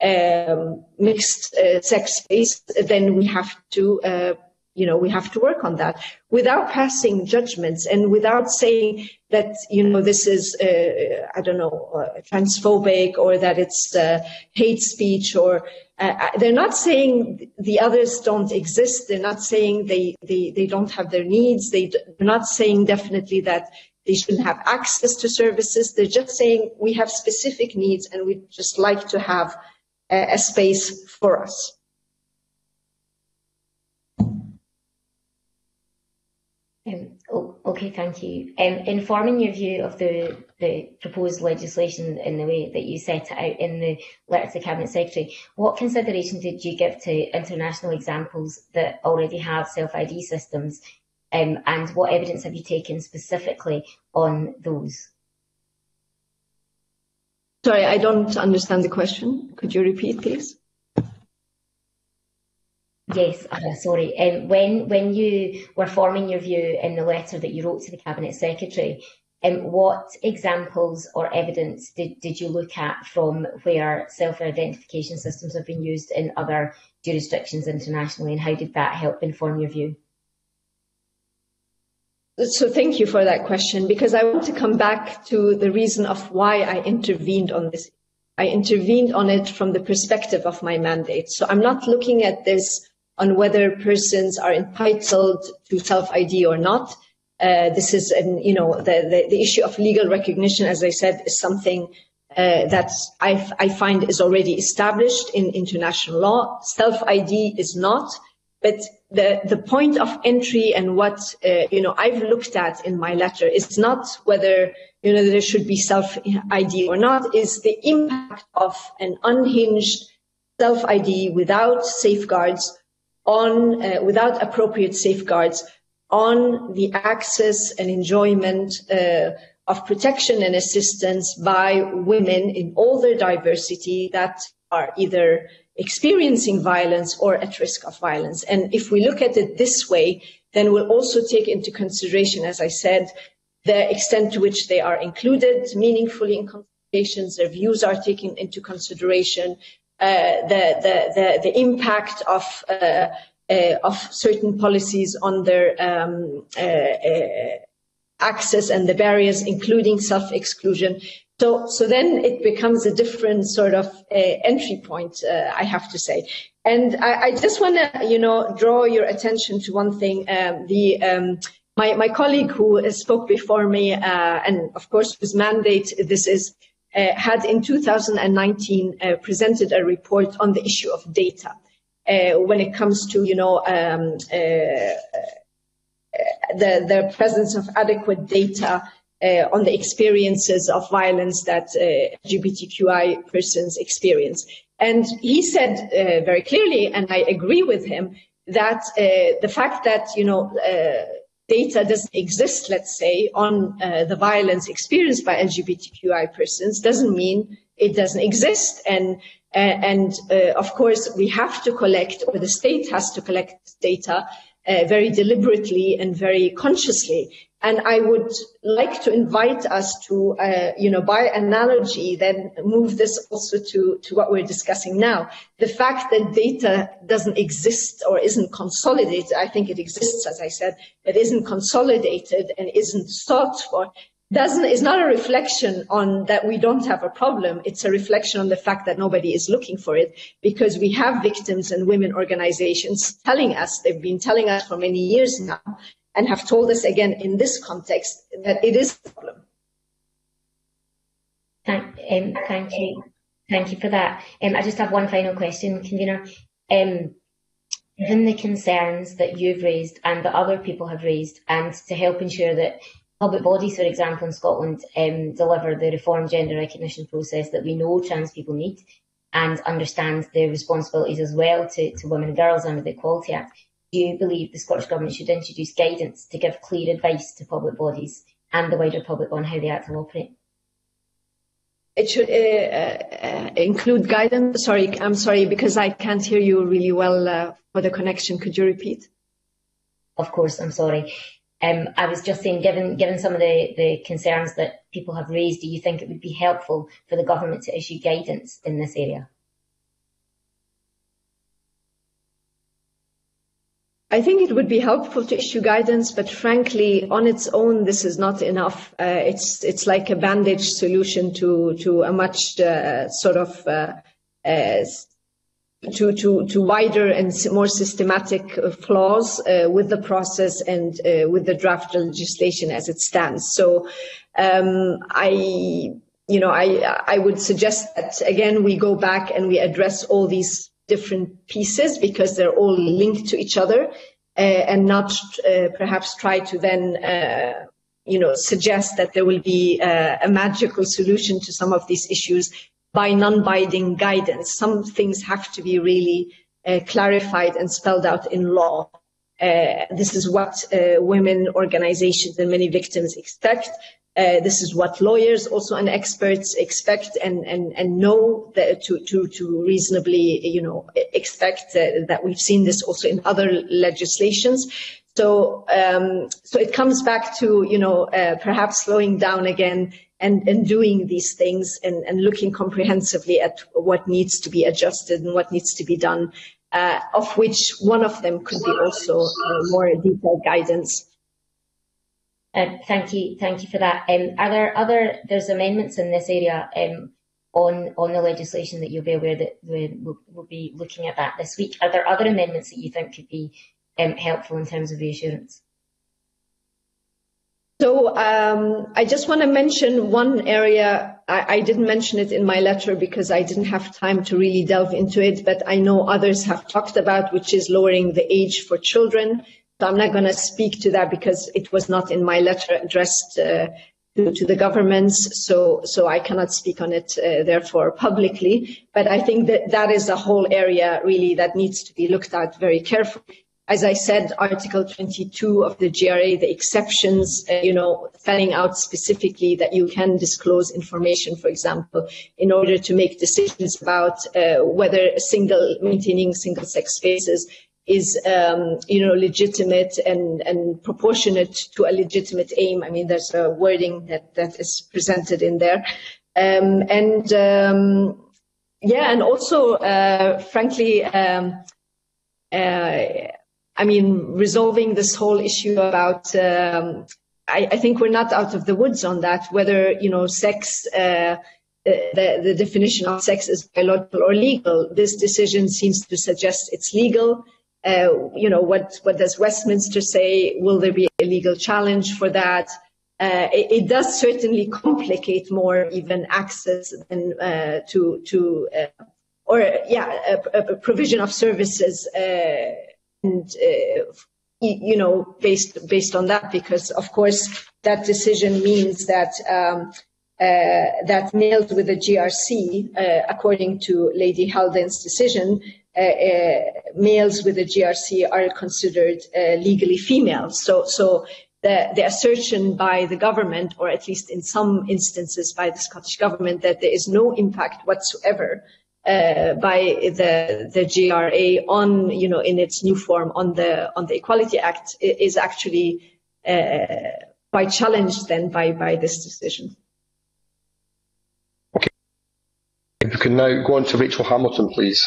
um, mixed uh, sex space, then we have to, uh, you know, we have to work on that without passing judgments and without saying that, you know, this is, uh, I don't know, uh, transphobic, or that it's uh, hate speech, or uh, they're not saying the others don't exist. They're not saying they, they, they don't have their needs. They do, they're not saying definitely that they shouldn't have access to services. They're just saying we have specific needs and we'd just like to have a, a space for us. Um, oh, okay, thank you. Um, in forming your view of the, the proposed legislation in the way that you set it out in the letter to Cabinet Secretary, what consideration did you give to international examples that already have self I D systems, um, and what evidence have you taken specifically on those? Sorry, I don't understand the question. Could you repeat, please? Yes, uh, sorry. Um, when when you were forming your view in the letter that you wrote to the Cabinet Secretary, um, what examples or evidence did, did you look at from where self-identification systems have been used in other jurisdictions internationally, and how did that help inform your view? So thank you for that question, because I want to come back to the reason of why I intervened on this. I intervened on it from the perspective of my mandate. So I'm not looking at this on whether persons are entitled to self I D or not. Uh, this is, an, you know, the, the, the issue of legal recognition, as I said, is something uh, that I, I find is already established in international law. Self I D is not, but the, the point of entry and what, uh, you know, I've looked at in my letter is not whether, you know, there should be self I D or not, is the impact of an unhinged self I D without safeguards on, uh, without appropriate safeguards on the access and enjoyment uh, of protection and assistance by women in all their diversity that are either experiencing violence or at risk of violence. And if we look at it this way, then we'll also take into consideration, as I said, the extent to which they are included meaningfully in consultations, their views are taken into consideration, Uh, the, the, the, the impact of uh, uh, of certain policies on their um, uh, uh, access and the barriers, including self-exclusion. So, so then it becomes a different sort of uh, entry point, uh, I have to say. And I, I just want to, you know, draw your attention to one thing. Um, the um, my my colleague who spoke before me, uh, and of course whose mandate this is, uh, had in two thousand nineteen uh, presented a report on the issue of data uh, when it comes to, you know, um, uh, the the presence of adequate data Uh, on the experiences of violence that uh, L G B T Q I persons experience. And he said uh, very clearly, and I agree with him, that uh, the fact that, you know, uh, data doesn't exist, let's say, on uh, the violence experienced by L G B T Q I persons doesn't mean it doesn't exist. And, uh, and uh, of course, we have to collect, or the state has to collect data uh, very deliberately and very consciously. And I would like to invite us to, uh, you know, by analogy, then move this also to, to what we're discussing now. The fact that data doesn't exist or isn't consolidated, I think it exists, as I said, but isn't consolidated and isn't sought for, doesn't, is not a reflection on that we don't have a problem. It's a reflection on the fact that nobody is looking for it, because we have victims and women organizations telling us, they've been telling us for many years now, and have told us again in this context that it is a problem. Thank, um, thank you, thank you for that. Um, I just have one final question, convener. Um, given the concerns that you've raised and that other people have raised, and to help ensure that public bodies, for example, in Scotland, um, deliver the reformed gender recognition process that we know trans people need, and understand their responsibilities as well to, to women and girls under the Equality Act, do you believe the Scottish Government should introduce guidance to give clear advice to public bodies and the wider public on how the Act will operate? It should uh, uh, include guidance. Sorry, I'm sorry, because I can't hear you really well uh, for the connection. Could you repeat? Of course, I'm sorry. Um, I was just saying, given, given some of the, the concerns that people have raised, do you think it would be helpful for the Government to issue guidance in this area? I think it would be helpful to issue guidance, but frankly, on its own, this is not enough. Uh, it's it's like a bandage solution to to a much uh, sort of uh, uh, to to to wider and more systematic flaws uh, with the process and uh, with the draft legislation as it stands. So, um, I you know I I would suggest that again we go back and we address all these different pieces, because they're all linked to each other, uh, and not uh, perhaps try to then, uh, you know, suggest that there will be uh, a magical solution to some of these issues by non-binding guidance. Some things have to be really uh, clarified and spelled out in law. Uh, this is what uh, women organizations and many victims expect. Uh, this is what lawyers also and experts expect and, and, and know that to, to, to reasonably, you know, expect uh, that we've seen this also in other legislations. So, um, so it comes back to, you know, uh, perhaps slowing down again and, and doing these things and, and looking comprehensively at what needs to be adjusted and what needs to be done, uh, of which one of them could be also uh, more detailed guidance. Um, thank you, thank you for that. Um, are there other? There's amendments in this area um, on on the legislation that you'll be aware that we will we'll be looking at that this week. Are there other amendments that you think could be um, helpful in terms of reassurance? So um, I just want to mention one area. I, I didn't mention it in my letter because I didn't have time to really delve into it, but I know others have talked about, which is lowering the age for children. So I'm not going to speak to that because it was not in my letter addressed uh, to, to the governments. So, so I cannot speak on it, uh, therefore, publicly. But I think that that is a whole area really that needs to be looked at very carefully. As I said, Article twenty-two of the G R A, the exceptions, uh, you know, spelling out specifically that you can disclose information, for example, in order to make decisions about uh, whether single maintaining single-sex spaces is, um, you know, legitimate and, and proportionate to a legitimate aim. I mean, there's a wording that, that is presented in there. Um, and, um, yeah, and also, uh, frankly, um, uh, I mean, resolving this whole issue about, um, I, I think we're not out of the woods on that, whether, you know, sex, uh, the, the definition of sex is biological or legal. This decision seems to suggest it's legal. Uh, you know, what, what does Westminster say? Will there be a legal challenge for that? Uh, it, it does certainly complicate more even access than, uh, to, to uh, or, yeah, a, a provision of services, uh, and, uh, you know, based based on that, because, of course, that decision means that um, uh, that nailed with the G R C, uh, according to Lady Haldane's decision, uh, uh, males with the G R C are considered uh, legally female. So, so the, the assertion by the government, or at least in some instances by the Scottish government, that there is no impact whatsoever Uh, by the the G R A on, you know, in its new form on the on the Equality Act is actually uh, quite challenged then by by this decision. Okay, if you can now go on to Rachel Hamilton, please.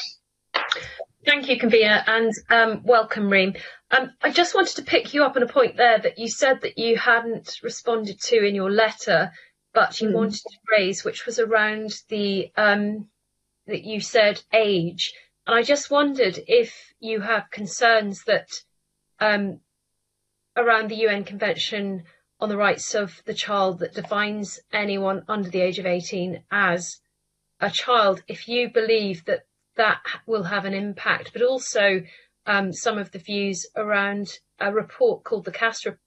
Thank you, Convener, and um, welcome, Reem. Um, I just wanted to pick you up on a point there that you said that you hadn't responded to in your letter, but you mm. wanted to raise, which was around the. Um, that you said age, and I just wondered if you have concerns that um, around the U N Convention on the Rights of the Child that defines anyone under the age of eighteen as a child, if you believe that that will have an impact, but also um, some of the views around a report called the C A S report.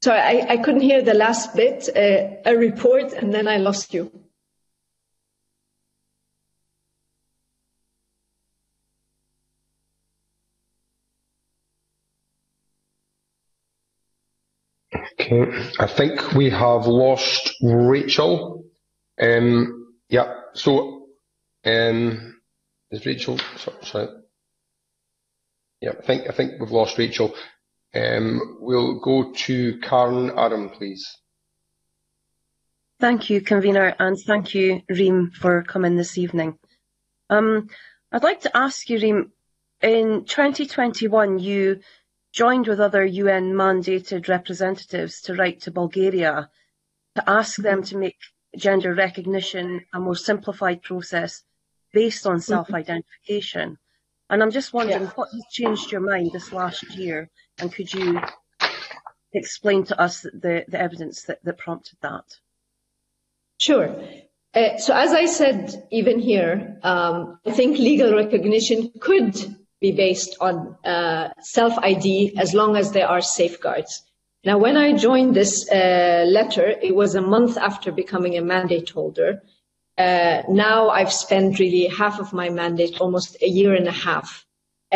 Sorry, I, I couldn't hear the last bit, uh, a report, and then I lost you. Okay, I think we have lost Rachel. Um, yeah, so um, is Rachel, sorry, sorry. Yeah, I think, I think we've lost Rachel. Um, we'll go to Karen Adam, please. Thank you, Convener, and thank you, Reem, for coming this evening. Um, I'd like to ask you, Reem, in twenty twenty-one you joined with other U N mandated representatives to write to Bulgaria to ask them to make gender recognition a more simplified process based on self-identification. And I'm just wondering, yeah. what has changed your mind this last year? And could you explain to us the, the evidence that, that prompted that? Sure. Uh, so as I said, even here, um, I think legal recognition could be based on uh, self I D as long as there are safeguards. Now, when I joined this uh, letter, it was a month after becoming a mandate holder. Uh, now I've spent really half of my mandate, almost a year and a half.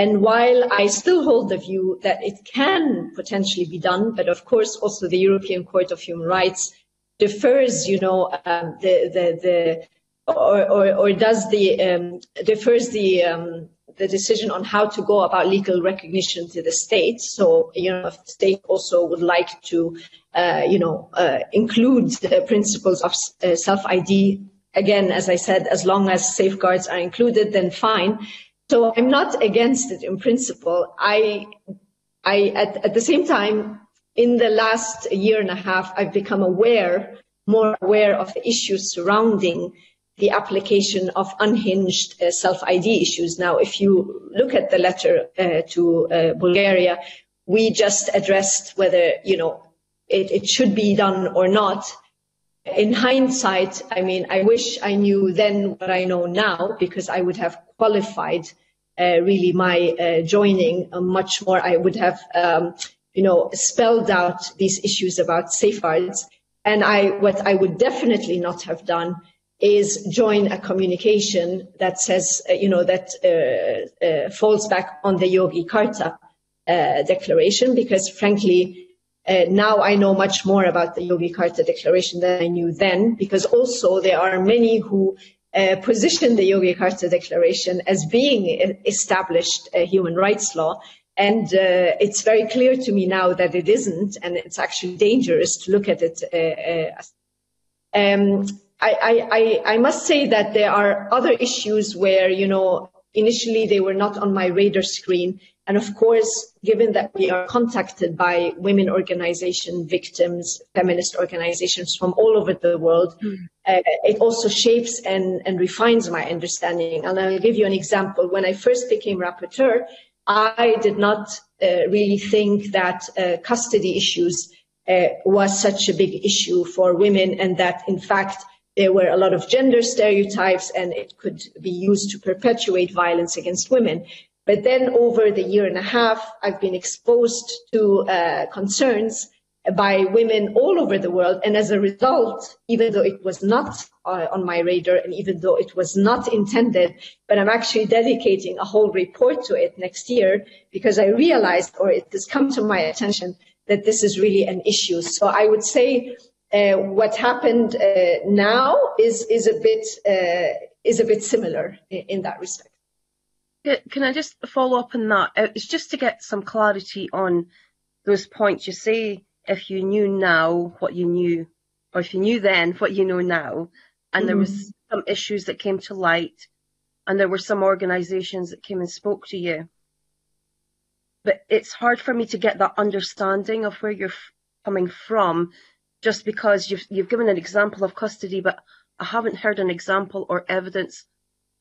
And while I still hold the view that it can potentially be done, but of course also the European Court of Human Rights defers, you know, um, the, the, the, or, or, or does the, um, defers the, um, the decision on how to go about legal recognition to the state. So, you know, if the state also would like to, uh, you know, uh, include the principles of uh, self I D, again, as I said, as long as safeguards are included, then fine. So I'm not against it in principle. I, I at, at the same time, in the last year and a half, I've become aware, more aware of the issues surrounding the application of unhinged uh, self I D issues. Now, if you look at the letter uh, to uh, Bulgaria, we just addressed whether, you know, it, it should be done or not. In hindsight, I mean, I wish I knew then what I know now, because I would have qualified uh, really my uh, joining much more. I would have, um, you know, spelled out these issues about safeguards. And I, what I would definitely not have done is join a communication that says, uh, you know, that uh, uh, falls back on the Yogyakarta uh, declaration, because frankly, Uh, now I know much more about the Yogyakarta Declaration than I knew then, because also there are many who uh, position the Yogyakarta Declaration as being established uh, human rights law. And uh, it's very clear to me now that it isn't, and it's actually dangerous to look at it. Uh, uh, um, I, I, I must say that there are other issues where, you know, initially they were not on my radar screen. And of course, given that we are contacted by women organizations, victims, feminist organizations from all over the world, mm. uh, it also shapes and, and refines my understanding. And I'll give you an example. When I first became rapporteur, I did not uh, really think that uh, custody issues uh, was such a big issue for women, and that, in fact, there were a lot of gender stereotypes and it could be used to perpetuate violence against women. But then over the year and a half, I've been exposed to uh, concerns by women all over the world. And as a result, even though it was not uh, on my radar and even though it was not intended, but I'm actually dedicating a whole report to it next year, because I realized, or it has come to my attention, that this is really an issue. So I would say uh, what happened uh, now is, is, a bit, uh, is a bit similar in, in that respect. Can I just follow up on that? It's just to get some clarity on those points. You say if you knew now what you knew, or if you knew then what you know now, and mm. there was some issues that came to light, and there were some organisations that came and spoke to you. But it's hard for me to get that understanding of where you're coming from, just because you've, you've given an example of custody, but I haven't heard an example or evidence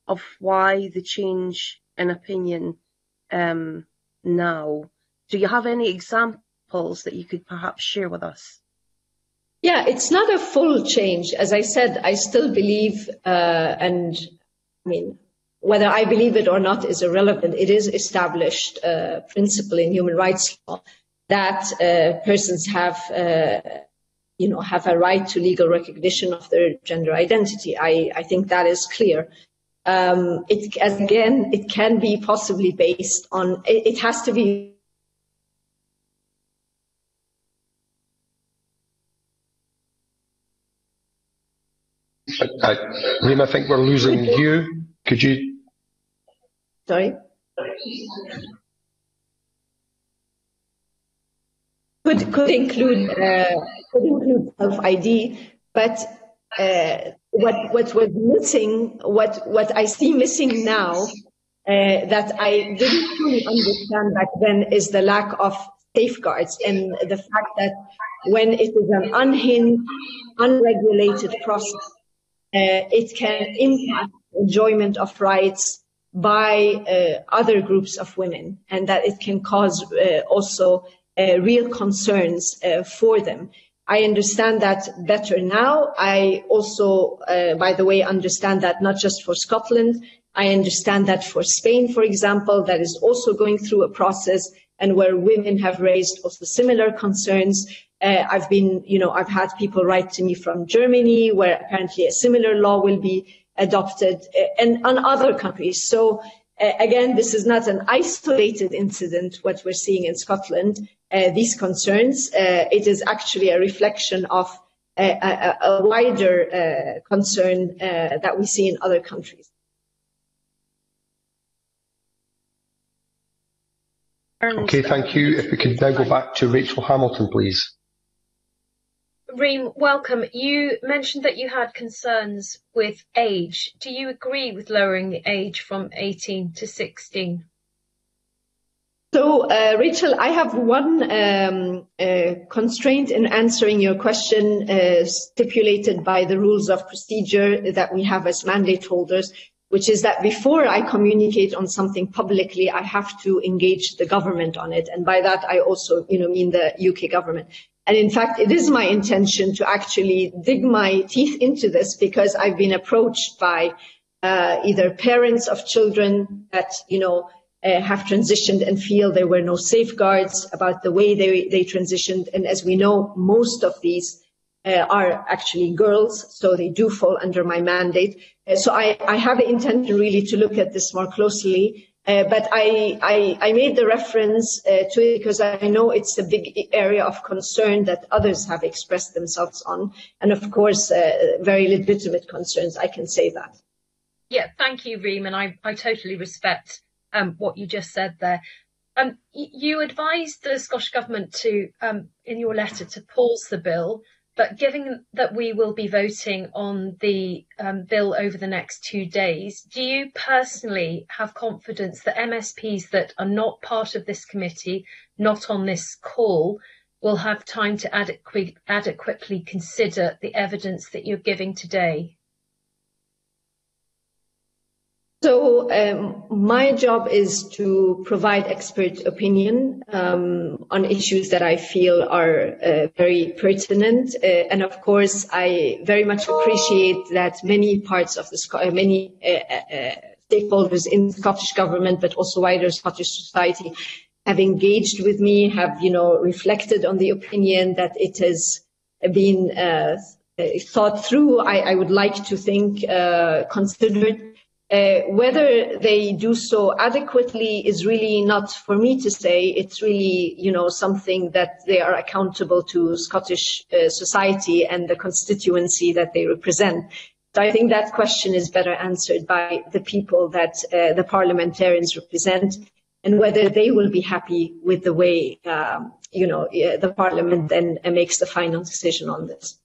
of why the change in opinion um, now. Do you have any examples that you could perhaps share with us? Yeah, it's not a full change. As I said, I still believe, uh, and I mean, whether I believe it or not is irrelevant. It is established uh, principle in human rights law that uh, persons have, uh, you know, have a right to legal recognition of their gender identity. I, I think that is clear. Um, it again, it can be possibly based on. It, it has to be. I, I, Reem, I think we're losing you. Could you? Sorry. Could could include uh, could include self I D, but. Uh, what what was missing, what what I see missing now, uh, that I didn't fully understand back then, is the lack of safeguards and the fact that when it is an unhinged, unregulated process, uh, it can impact enjoyment of rights by uh, other groups of women, and that it can cause uh, also uh, real concerns uh, for them. I understand that better now. I also, uh, by the way, understand that not just for Scotland. I understand that for Spain, for example, that is also going through a process, and where women have raised also similar concerns. Uh, I've been, you know, I've had people write to me from Germany, where apparently a similar law will be adopted, and on other countries. So uh, again, this is not an isolated incident, what we're seeing in Scotland. Uh, these concerns, uh, it is actually a reflection of a, a, a wider uh, concern uh, that we see in other countries. Okay, thank you. If we could now go back to Rachel Hamilton, please. Reem, welcome. You mentioned that you had concerns with age. Do you agree with lowering the age from eighteen to sixteen? So, uh, Rachel, I have one um, uh, constraint in answering your question, uh, stipulated by the rules of procedure that we have as mandate holders, which is that before I communicate on something publicly, I have to engage the government on it. And by that, I also, you know, mean the U K government. And in fact, it is my intention to actually dig my teeth into this, because I've been approached by uh, either parents of children that, you know, Uh, have transitioned and feel there were no safeguards about the way they, they transitioned. And as we know, most of these uh, are actually girls, so they do fall under my mandate. Uh, so I, I have the intention really to look at this more closely. Uh, but I, I, I made the reference uh, to it because I know it's a big area of concern that others have expressed themselves on. And of course, uh, very legitimate concerns, I can say that. Yeah, thank you, Reem, and I, I totally respect Um, what you just said there. Um, you advised the Scottish Government to, um, in your letter, to pause the bill But given that we will be voting on the um, bill over the next two days, do you personally have confidence that M S Ps that are not part of this committee, not on this call, will have time to adequate, adequately consider the evidence that you're giving today? So um, my job is to provide expert opinion um, on issues that I feel are uh, very pertinent, uh, and of course I very much appreciate that many parts of the many uh, uh, stakeholders in the Scottish government, but also wider Scottish society, have engaged with me, have you know reflected on the opinion that it has been uh, thought through. I, I would like to think uh, considered. Uh, whether they do so adequately is really not for me to say. It's really, you know, something that they are accountable to Scottish uh, society and the constituency that they represent. So I think that question is better answered by the people that uh, the parliamentarians represent, and whether they will be happy with the way, um, you know, uh, the parliament then uh, makes the final decision on this.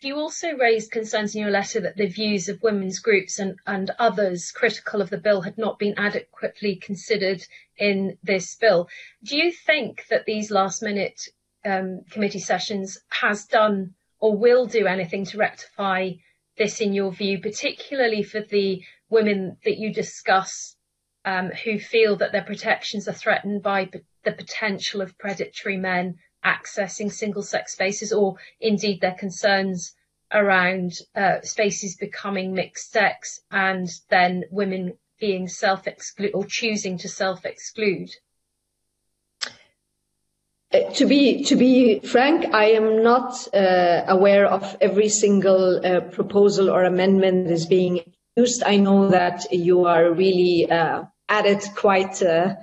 You also raised concerns in your letter that the views of women's groups and, and others critical of the bill had not been adequately considered in this bill. Do you think that these last minute um, committee sessions has done or will do anything to rectify this in your view, particularly for the women that you discuss um, who feel that their protections are threatened by the potential of predatory men accessing single-sex spaces, or indeed their concerns around uh, spaces becoming mixed-sex and then women being self-exclude or choosing to self-exclude? Uh, to be to be frank, I am not uh, aware of every single uh, proposal or amendment that is being used. I know that you are really uh, at it quite Uh,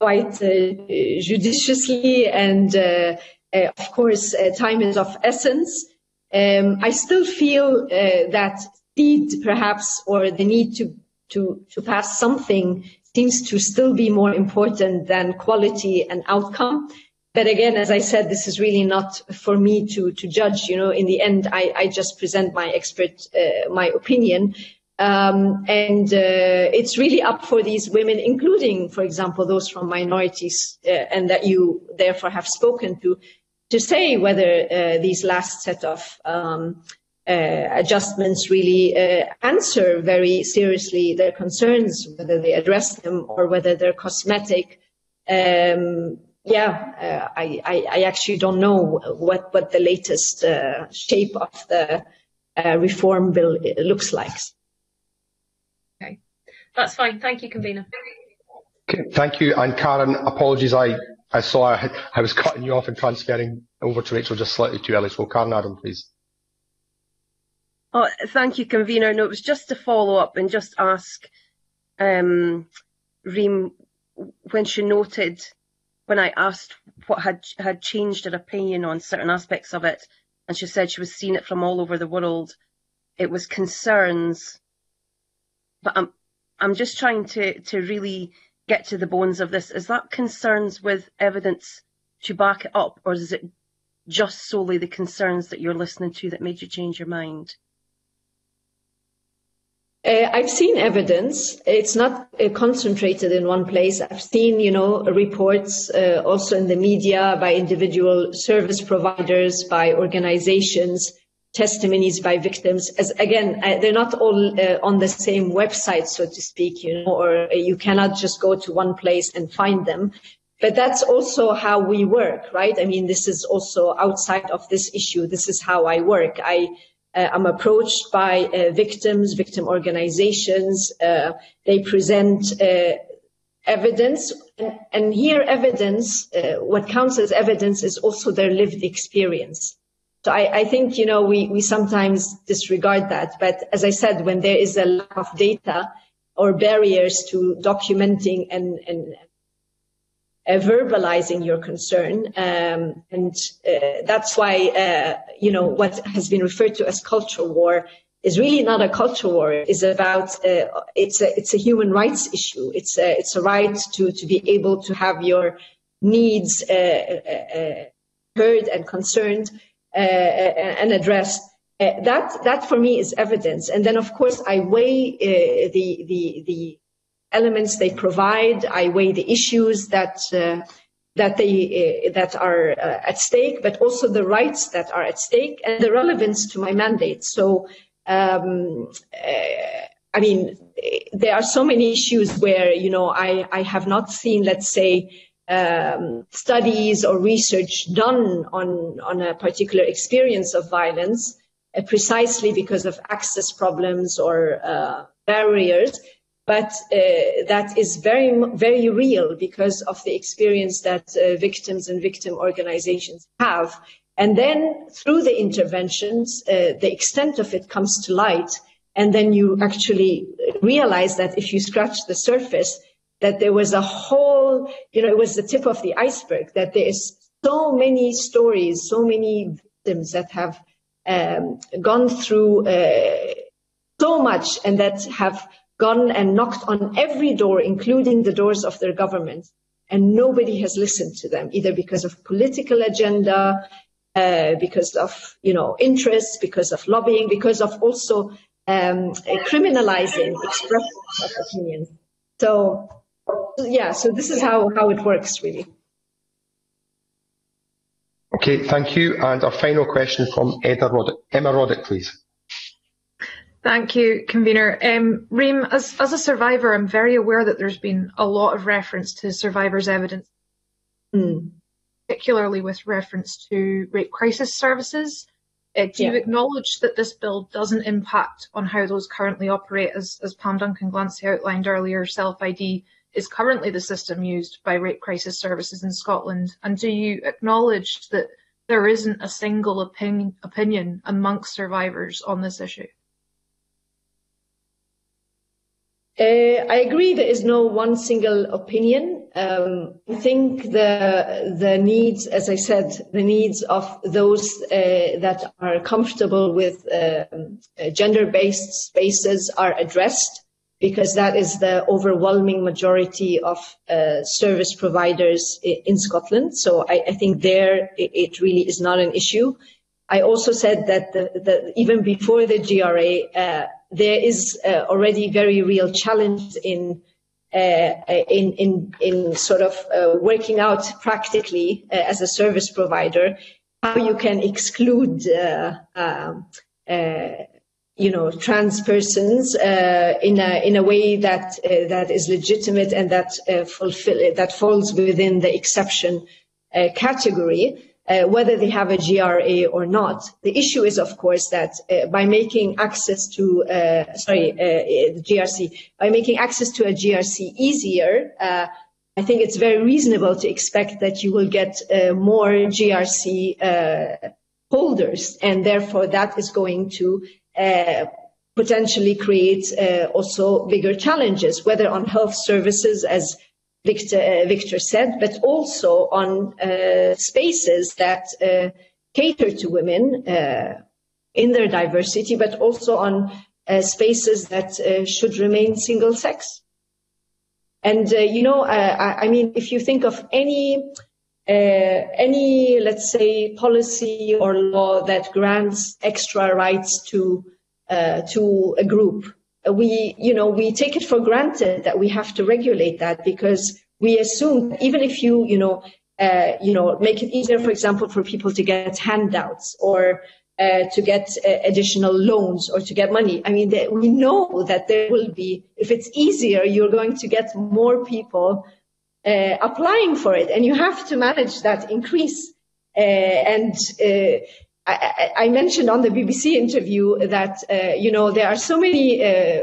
quite uh, judiciously, and uh, uh, of course uh, time is of essence. Um, I still feel uh, that need perhaps, or the need to, to, to pass something seems to still be more important than quality and outcome. But again, as I said, this is really not for me to, to judge. You know, in the end, I, I just present my expert, uh, my opinion. Um, and uh, it's really up for these women, including, for example, those from minorities, uh, and that you therefore have spoken to, to say whether uh, these last set of um, uh, adjustments really uh, answer very seriously their concerns, whether they address them or whether they're cosmetic. Um, yeah, uh, I, I, I actually don't know what, what the latest uh, shape of the uh, reform bill looks like. That's fine. Thank you, Convener. Okay, thank you. And Karen, apologies, I, I saw I, I was cutting you off and transferring over to Rachel just slightly too early. So Karen Adam, please. Oh, thank you, Convener. No, it was just to follow up and just ask um, Reem, when she noted, when I asked what had, had changed her opinion on certain aspects of it, and she said she was seeing it from all over the world, it was concerns. But I'm, I'm just trying to, to really get to the bones of this. Is that concerns with evidence to back it up, or is it just solely the concerns that you're listening to that made you change your mind? Uh, I've seen evidence. It's not uh, concentrated in one place. I've seen, you know, reports uh, also in the media by individual service providers, by organizations, testimonies by victims. As again, they're not all uh, on the same website, so to speak, you know, or you cannot just go to one place and find them. But that's also how we work, right? I mean, this is also outside of this issue. This is how I work. I uh, am approached by uh, victims, victim organizations. Uh, they present uh, evidence. And, and here evidence, uh, what counts as evidence is also their lived experience. So I, I think, you know, we, we sometimes disregard that. But as I said, when there is a lack of data or barriers to documenting and, and uh, verbalizing your concern, um, and uh, that's why, uh, you know, what has been referred to as culture war is really not a culture war. It's about, uh, it's, a, it's a human rights issue. It's a, it's a right to, to be able to have your needs uh, uh, heard and concerned uh, and addressed. Uh, that that for me is evidence. And then, of course, I weigh uh, the the the elements they provide. I weigh the issues that uh, that they uh, that are uh, at stake, but also the rights that are at stake and the relevance to my mandate. So, um, uh, I mean, there are so many issues where you know I I have not seen, let's say, um, studies or research done on on a particular experience of violence. Uh, precisely because of access problems or uh, barriers, but uh, that is very, very real because of the experience that uh, victims and victim organizations have. And then through the interventions, uh, the extent of it comes to light. And then you actually realize that if you scratch the surface, that there was a whole, you know, it was the tip of the iceberg, that there is so many stories, so many victims that have Um, gone through uh, so much and that have gone and knocked on every door, including the doors of their government, and nobody has listened to them, either because of political agenda, uh, because of, you know, interests, because of lobbying, because of also um, criminalizing expression of opinion. So, yeah, so this is how, how it works, really. Okay, thank you. And our final question from Emma Roddick. Emma Roddick, please. Thank you, Convener. Um, Reem, as, as a survivor, I'm very aware that there's been a lot of reference to survivors' evidence, mm. particularly with reference to rape crisis services. Uh, do yeah. you acknowledge that this bill doesn't impact on how those currently operate, as, as Pam Duncan-Glancy outlined earlier, self I D is currently the system used by rape crisis services in Scotland? And do you acknowledge that there isn't a single opinion, opinion amongst survivors on this issue? Uh, I agree there is no one single opinion. Um, I think the the needs, as I said, the needs of those uh, that are comfortable with uh, gender-based spaces are addressed, because that is the overwhelming majority of uh, service providers in Scotland. So I, I think there it really is not an issue. I also said that the, the, even before the G R A, uh, there is uh, already very real challenge in uh, in, in in sort of uh, working out practically uh, as a service provider how you can exclude uh, uh, uh, you know, trans persons uh, in a in a way that uh, that is legitimate and that uh, fulfill that falls within the exception uh, category, uh, whether they have a G R A or not. The issue is, of course, that uh, by making access to uh, sorry uh, G R C by making access to a G R C easier, uh, I think it's very reasonable to expect that you will get uh, more G R C uh, holders, and therefore that is going to Uh, potentially create uh, also bigger challenges, whether on health services, as Victor, uh, Victor said, but also on uh, spaces that uh, cater to women uh, in their diversity, but also on uh, spaces that uh, should remain single sex. And, uh, you know, uh, I mean, if you think of any Uh, any, let's say, policy or law that grants extra rights to uh, to a group, we, you know, we take it for granted that we have to regulate that, because we assume even if you, you know, uh, you know, make it easier, for example, for people to get handouts or uh, to get uh, additional loans or to get money. I mean, they, we know that there will be, if it's easier, you're going to get more people Uh, applying for it, and you have to manage that increase. Uh, and uh, I, I mentioned on the B B C interview that uh, you know, there are so many uh,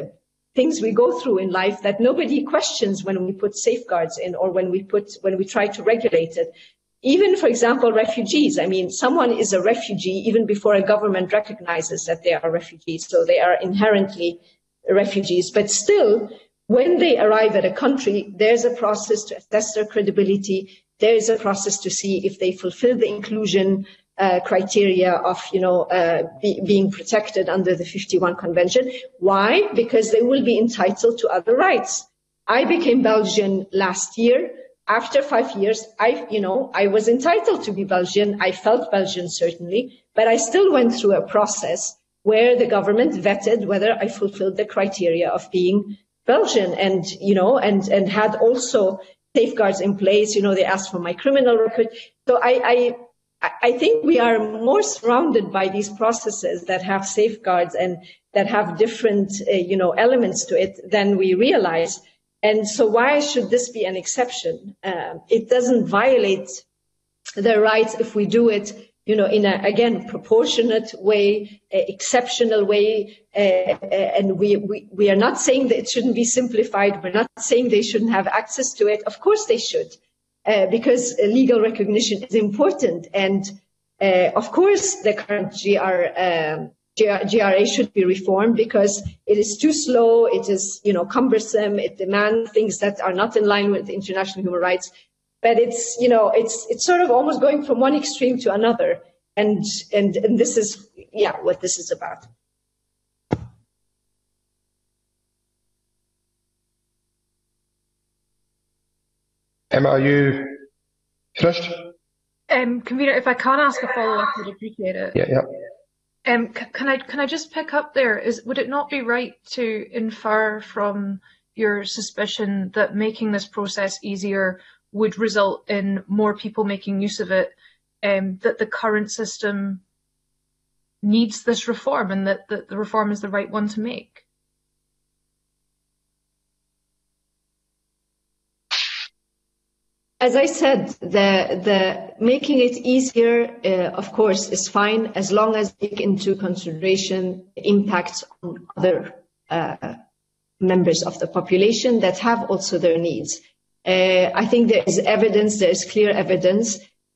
things we go through in life that nobody questions when we put safeguards in, or when we put when we try to regulate it. Even, for example, refugees. I mean, someone is a refugee even before a government recognizes that they are refugees, so they are inherently refugees. But still, when they arrive at a country, there's a process to assess their credibility. There is a process to see if they fulfill the inclusion uh, criteria of, you know, uh, be, being protected under the fifty-one Convention. Why? Because they will be entitled to other rights. I became Belgian last year. after five years, I, you know, I was entitled to be Belgian. I felt Belgian, certainly, but I still went through a process where the government vetted whether I fulfilled the criteria of being Belgian, and, you know, and, and had also safeguards in place. You know, they asked for my criminal record. So I, I, I think we are more surrounded by these processes that have safeguards and that have different, uh, you know, elements to it than we realize. And so why should this be an exception? Um, it doesn't violate their rights if we do it, you know, in a, again, proportionate way, uh, exceptional way. Uh, and we, we, we are not saying that it shouldn't be simplified. We're not saying they shouldn't have access to it. Of course they should, uh, because legal recognition is important. And uh, of course the current G R, um, G R A should be reformed because it is too slow. It is, you know, cumbersome. It demands things that are not in line with international human rights. But it's, you know, it's it's sort of almost going from one extreme to another. And, and, and this is, yeah, what this is about. Emma, are you finished? Um, Convener, if I can ask a follow-up, I'd appreciate it. Yeah, yeah. Um, c can I can I just pick up there? Is would it not be right to infer from your suspicion that making this process easier would result in more people making use of it? Um, that the current system needs this reform, and that, that the reform is the right one to make. As I said, the, the making it easier, uh, of course, is fine as long as take into consideration impacts on other uh, members of the population that have also their needs. Uh, I think there is evidence, there is clear evidence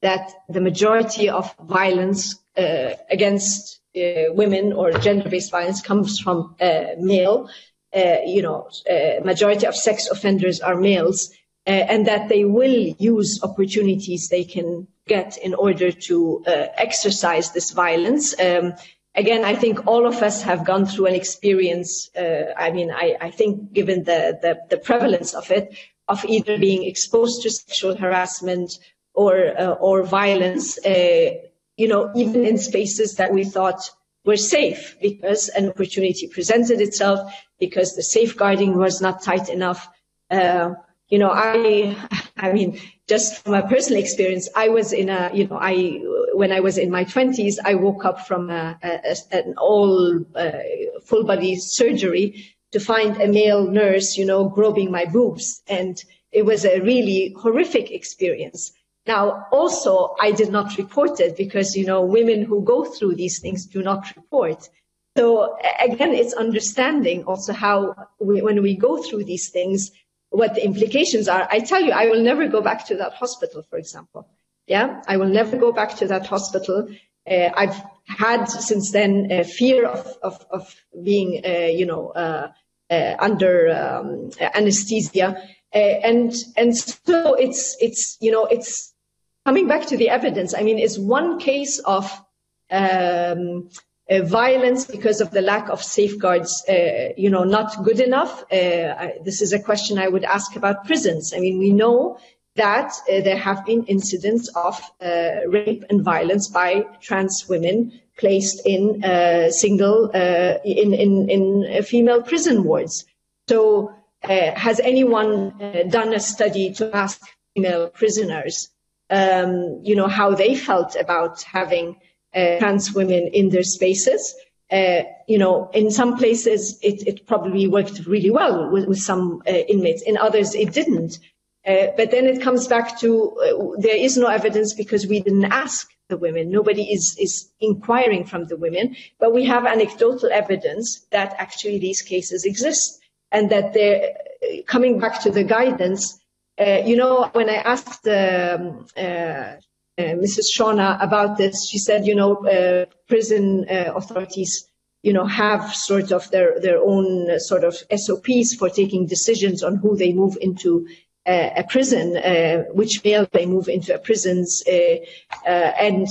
that the majority of violence uh, against uh, women or gender-based violence comes from uh, male. Uh, you know, uh, majority of sex offenders are males. Uh, and that they will use opportunities they can get in order to uh, exercise this violence. Um, again, I think all of us have gone through an experience, uh, I mean, I, I think given the, the, the prevalence of it, of either being exposed to sexual harassment or, uh, or violence, uh, you know, even in spaces that we thought were safe because an opportunity presented itself, because the safeguarding was not tight enough. Uh, You know, I, I mean, just from a personal experience, I was in a, you know, I, when I was in my twenties, I woke up from a, a, an all uh, full body surgery to find a male nurse, you know, groping my boobs. And it was a really horrific experience. Now, also, I did not report it because, you know, women who go through these things do not report. So again, it's understanding also how we, when we go through these things, what the implications are. I tell you, I will never go back to that hospital, for example. Yeah, I will never go back to that hospital. Uh, I've had since then a fear of, of, of being, uh, you know, uh, uh, under um, anesthesia. Uh, and and so it's, it's, you know, it's coming back to the evidence. I mean, it's one case of um, Uh, violence because of the lack of safeguards, uh, you know, not good enough. Uh, I, this is a question I would ask about prisons. I mean, we know that uh, there have been incidents of uh, rape and violence by trans women placed in uh, single, uh, in, in, in female prison wards. So uh, has anyone uh, done a study to ask female prisoners, um, you know, how they felt about having Uh, trans women in their spaces? Uh, you know, in some places it, it probably worked really well with, with some uh, inmates. In others it didn't. Uh, but then it comes back to uh, there is no evidence because we didn't ask the women. Nobody is, is inquiring from the women. But we have anecdotal evidence that actually these cases exist and that they're uh, coming back to the guidance. Uh, you know, when I asked um, uh, Uh, Missus Shauna about this, she said, you know, uh, prison uh, authorities, you know, have sort of their, their own uh, sort of S O Ps for taking decisions on who they move into uh, a prison, uh, which male they move into a prisons. Uh, uh, and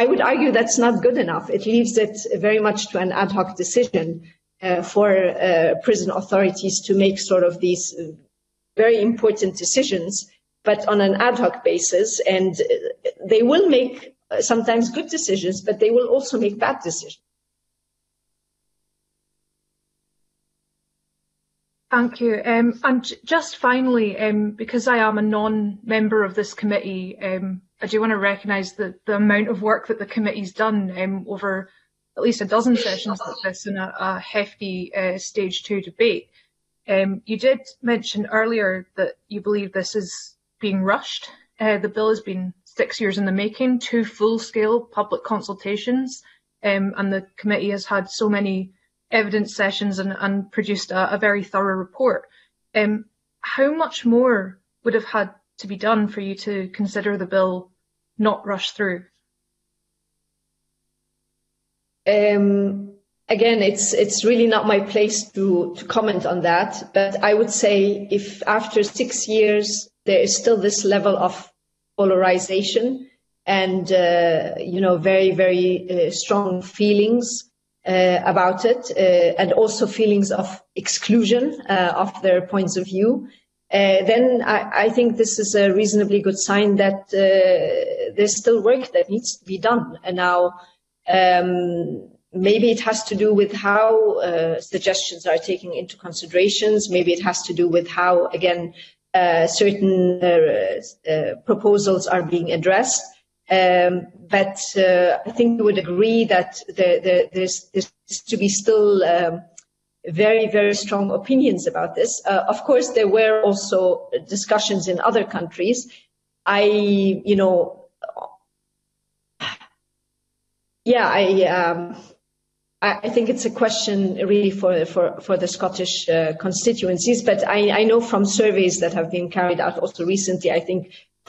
I would argue that's not good enough. It leaves it very much to an ad hoc decision uh, for uh, prison authorities to make sort of these very important decisions but on an ad hoc basis, and they will make sometimes good decisions, but they will also make bad decisions. Thank you. Um, and just finally, um, because I am a non-member of this committee, um, I do want to recognise the, the amount of work that the committee's done um, over at least a dozen sessions like this in a, a hefty uh, stage two debate. Um, you did mention earlier that you believe this is being rushed. Uh, the bill has been six years in the making, two full-scale public consultations, um, and the committee has had so many evidence sessions and, and produced a, a very thorough report. Um, how much more would have had to be done for you to consider the bill not rushed through? Um, again, it's it's really not my place to, to comment on that, but I would say if after six years there is still this level of polarization and uh, you know, very, very uh, strong feelings Uh, about it, uh, and also feelings of exclusion uh, of their points of view, uh, then I, I think this is a reasonably good sign that uh, there's still work that needs to be done. And now um, maybe it has to do with how uh, suggestions are taken into considerations. Maybe it has to do with how, again, uh, certain uh, uh, proposals are being addressed. Um, but uh, I think we would agree that there, there, there's, there's to be still um, very, very strong opinions about this. Uh, of course, there were also discussions in other countries. I, you know, yeah, I, um, I, I think it's a question really for for, for the Scottish uh, constituencies. But I, I know from surveys that have been carried out also recently, I think,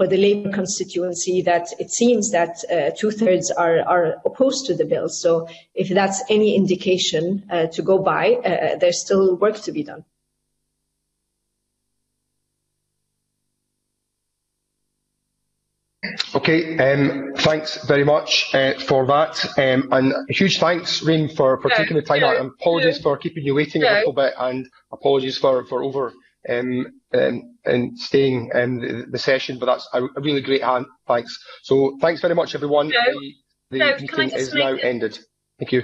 for the Labour constituency, that it seems that uh, two-thirds are, are opposed to the bill. So if that's any indication uh, to go by, uh, there's still work to be done. Okay, um, thanks very much uh, for that. Um, and huge thanks, Reem, for, for no, taking the time no, out. And apologies no, for keeping you waiting no. a little bit, and apologies for, for over... Um, um, and staying in the, the session, but that's a, a really great hand. Thanks. So thanks very much, everyone. No, the the no, meeting is now ended. Thank you.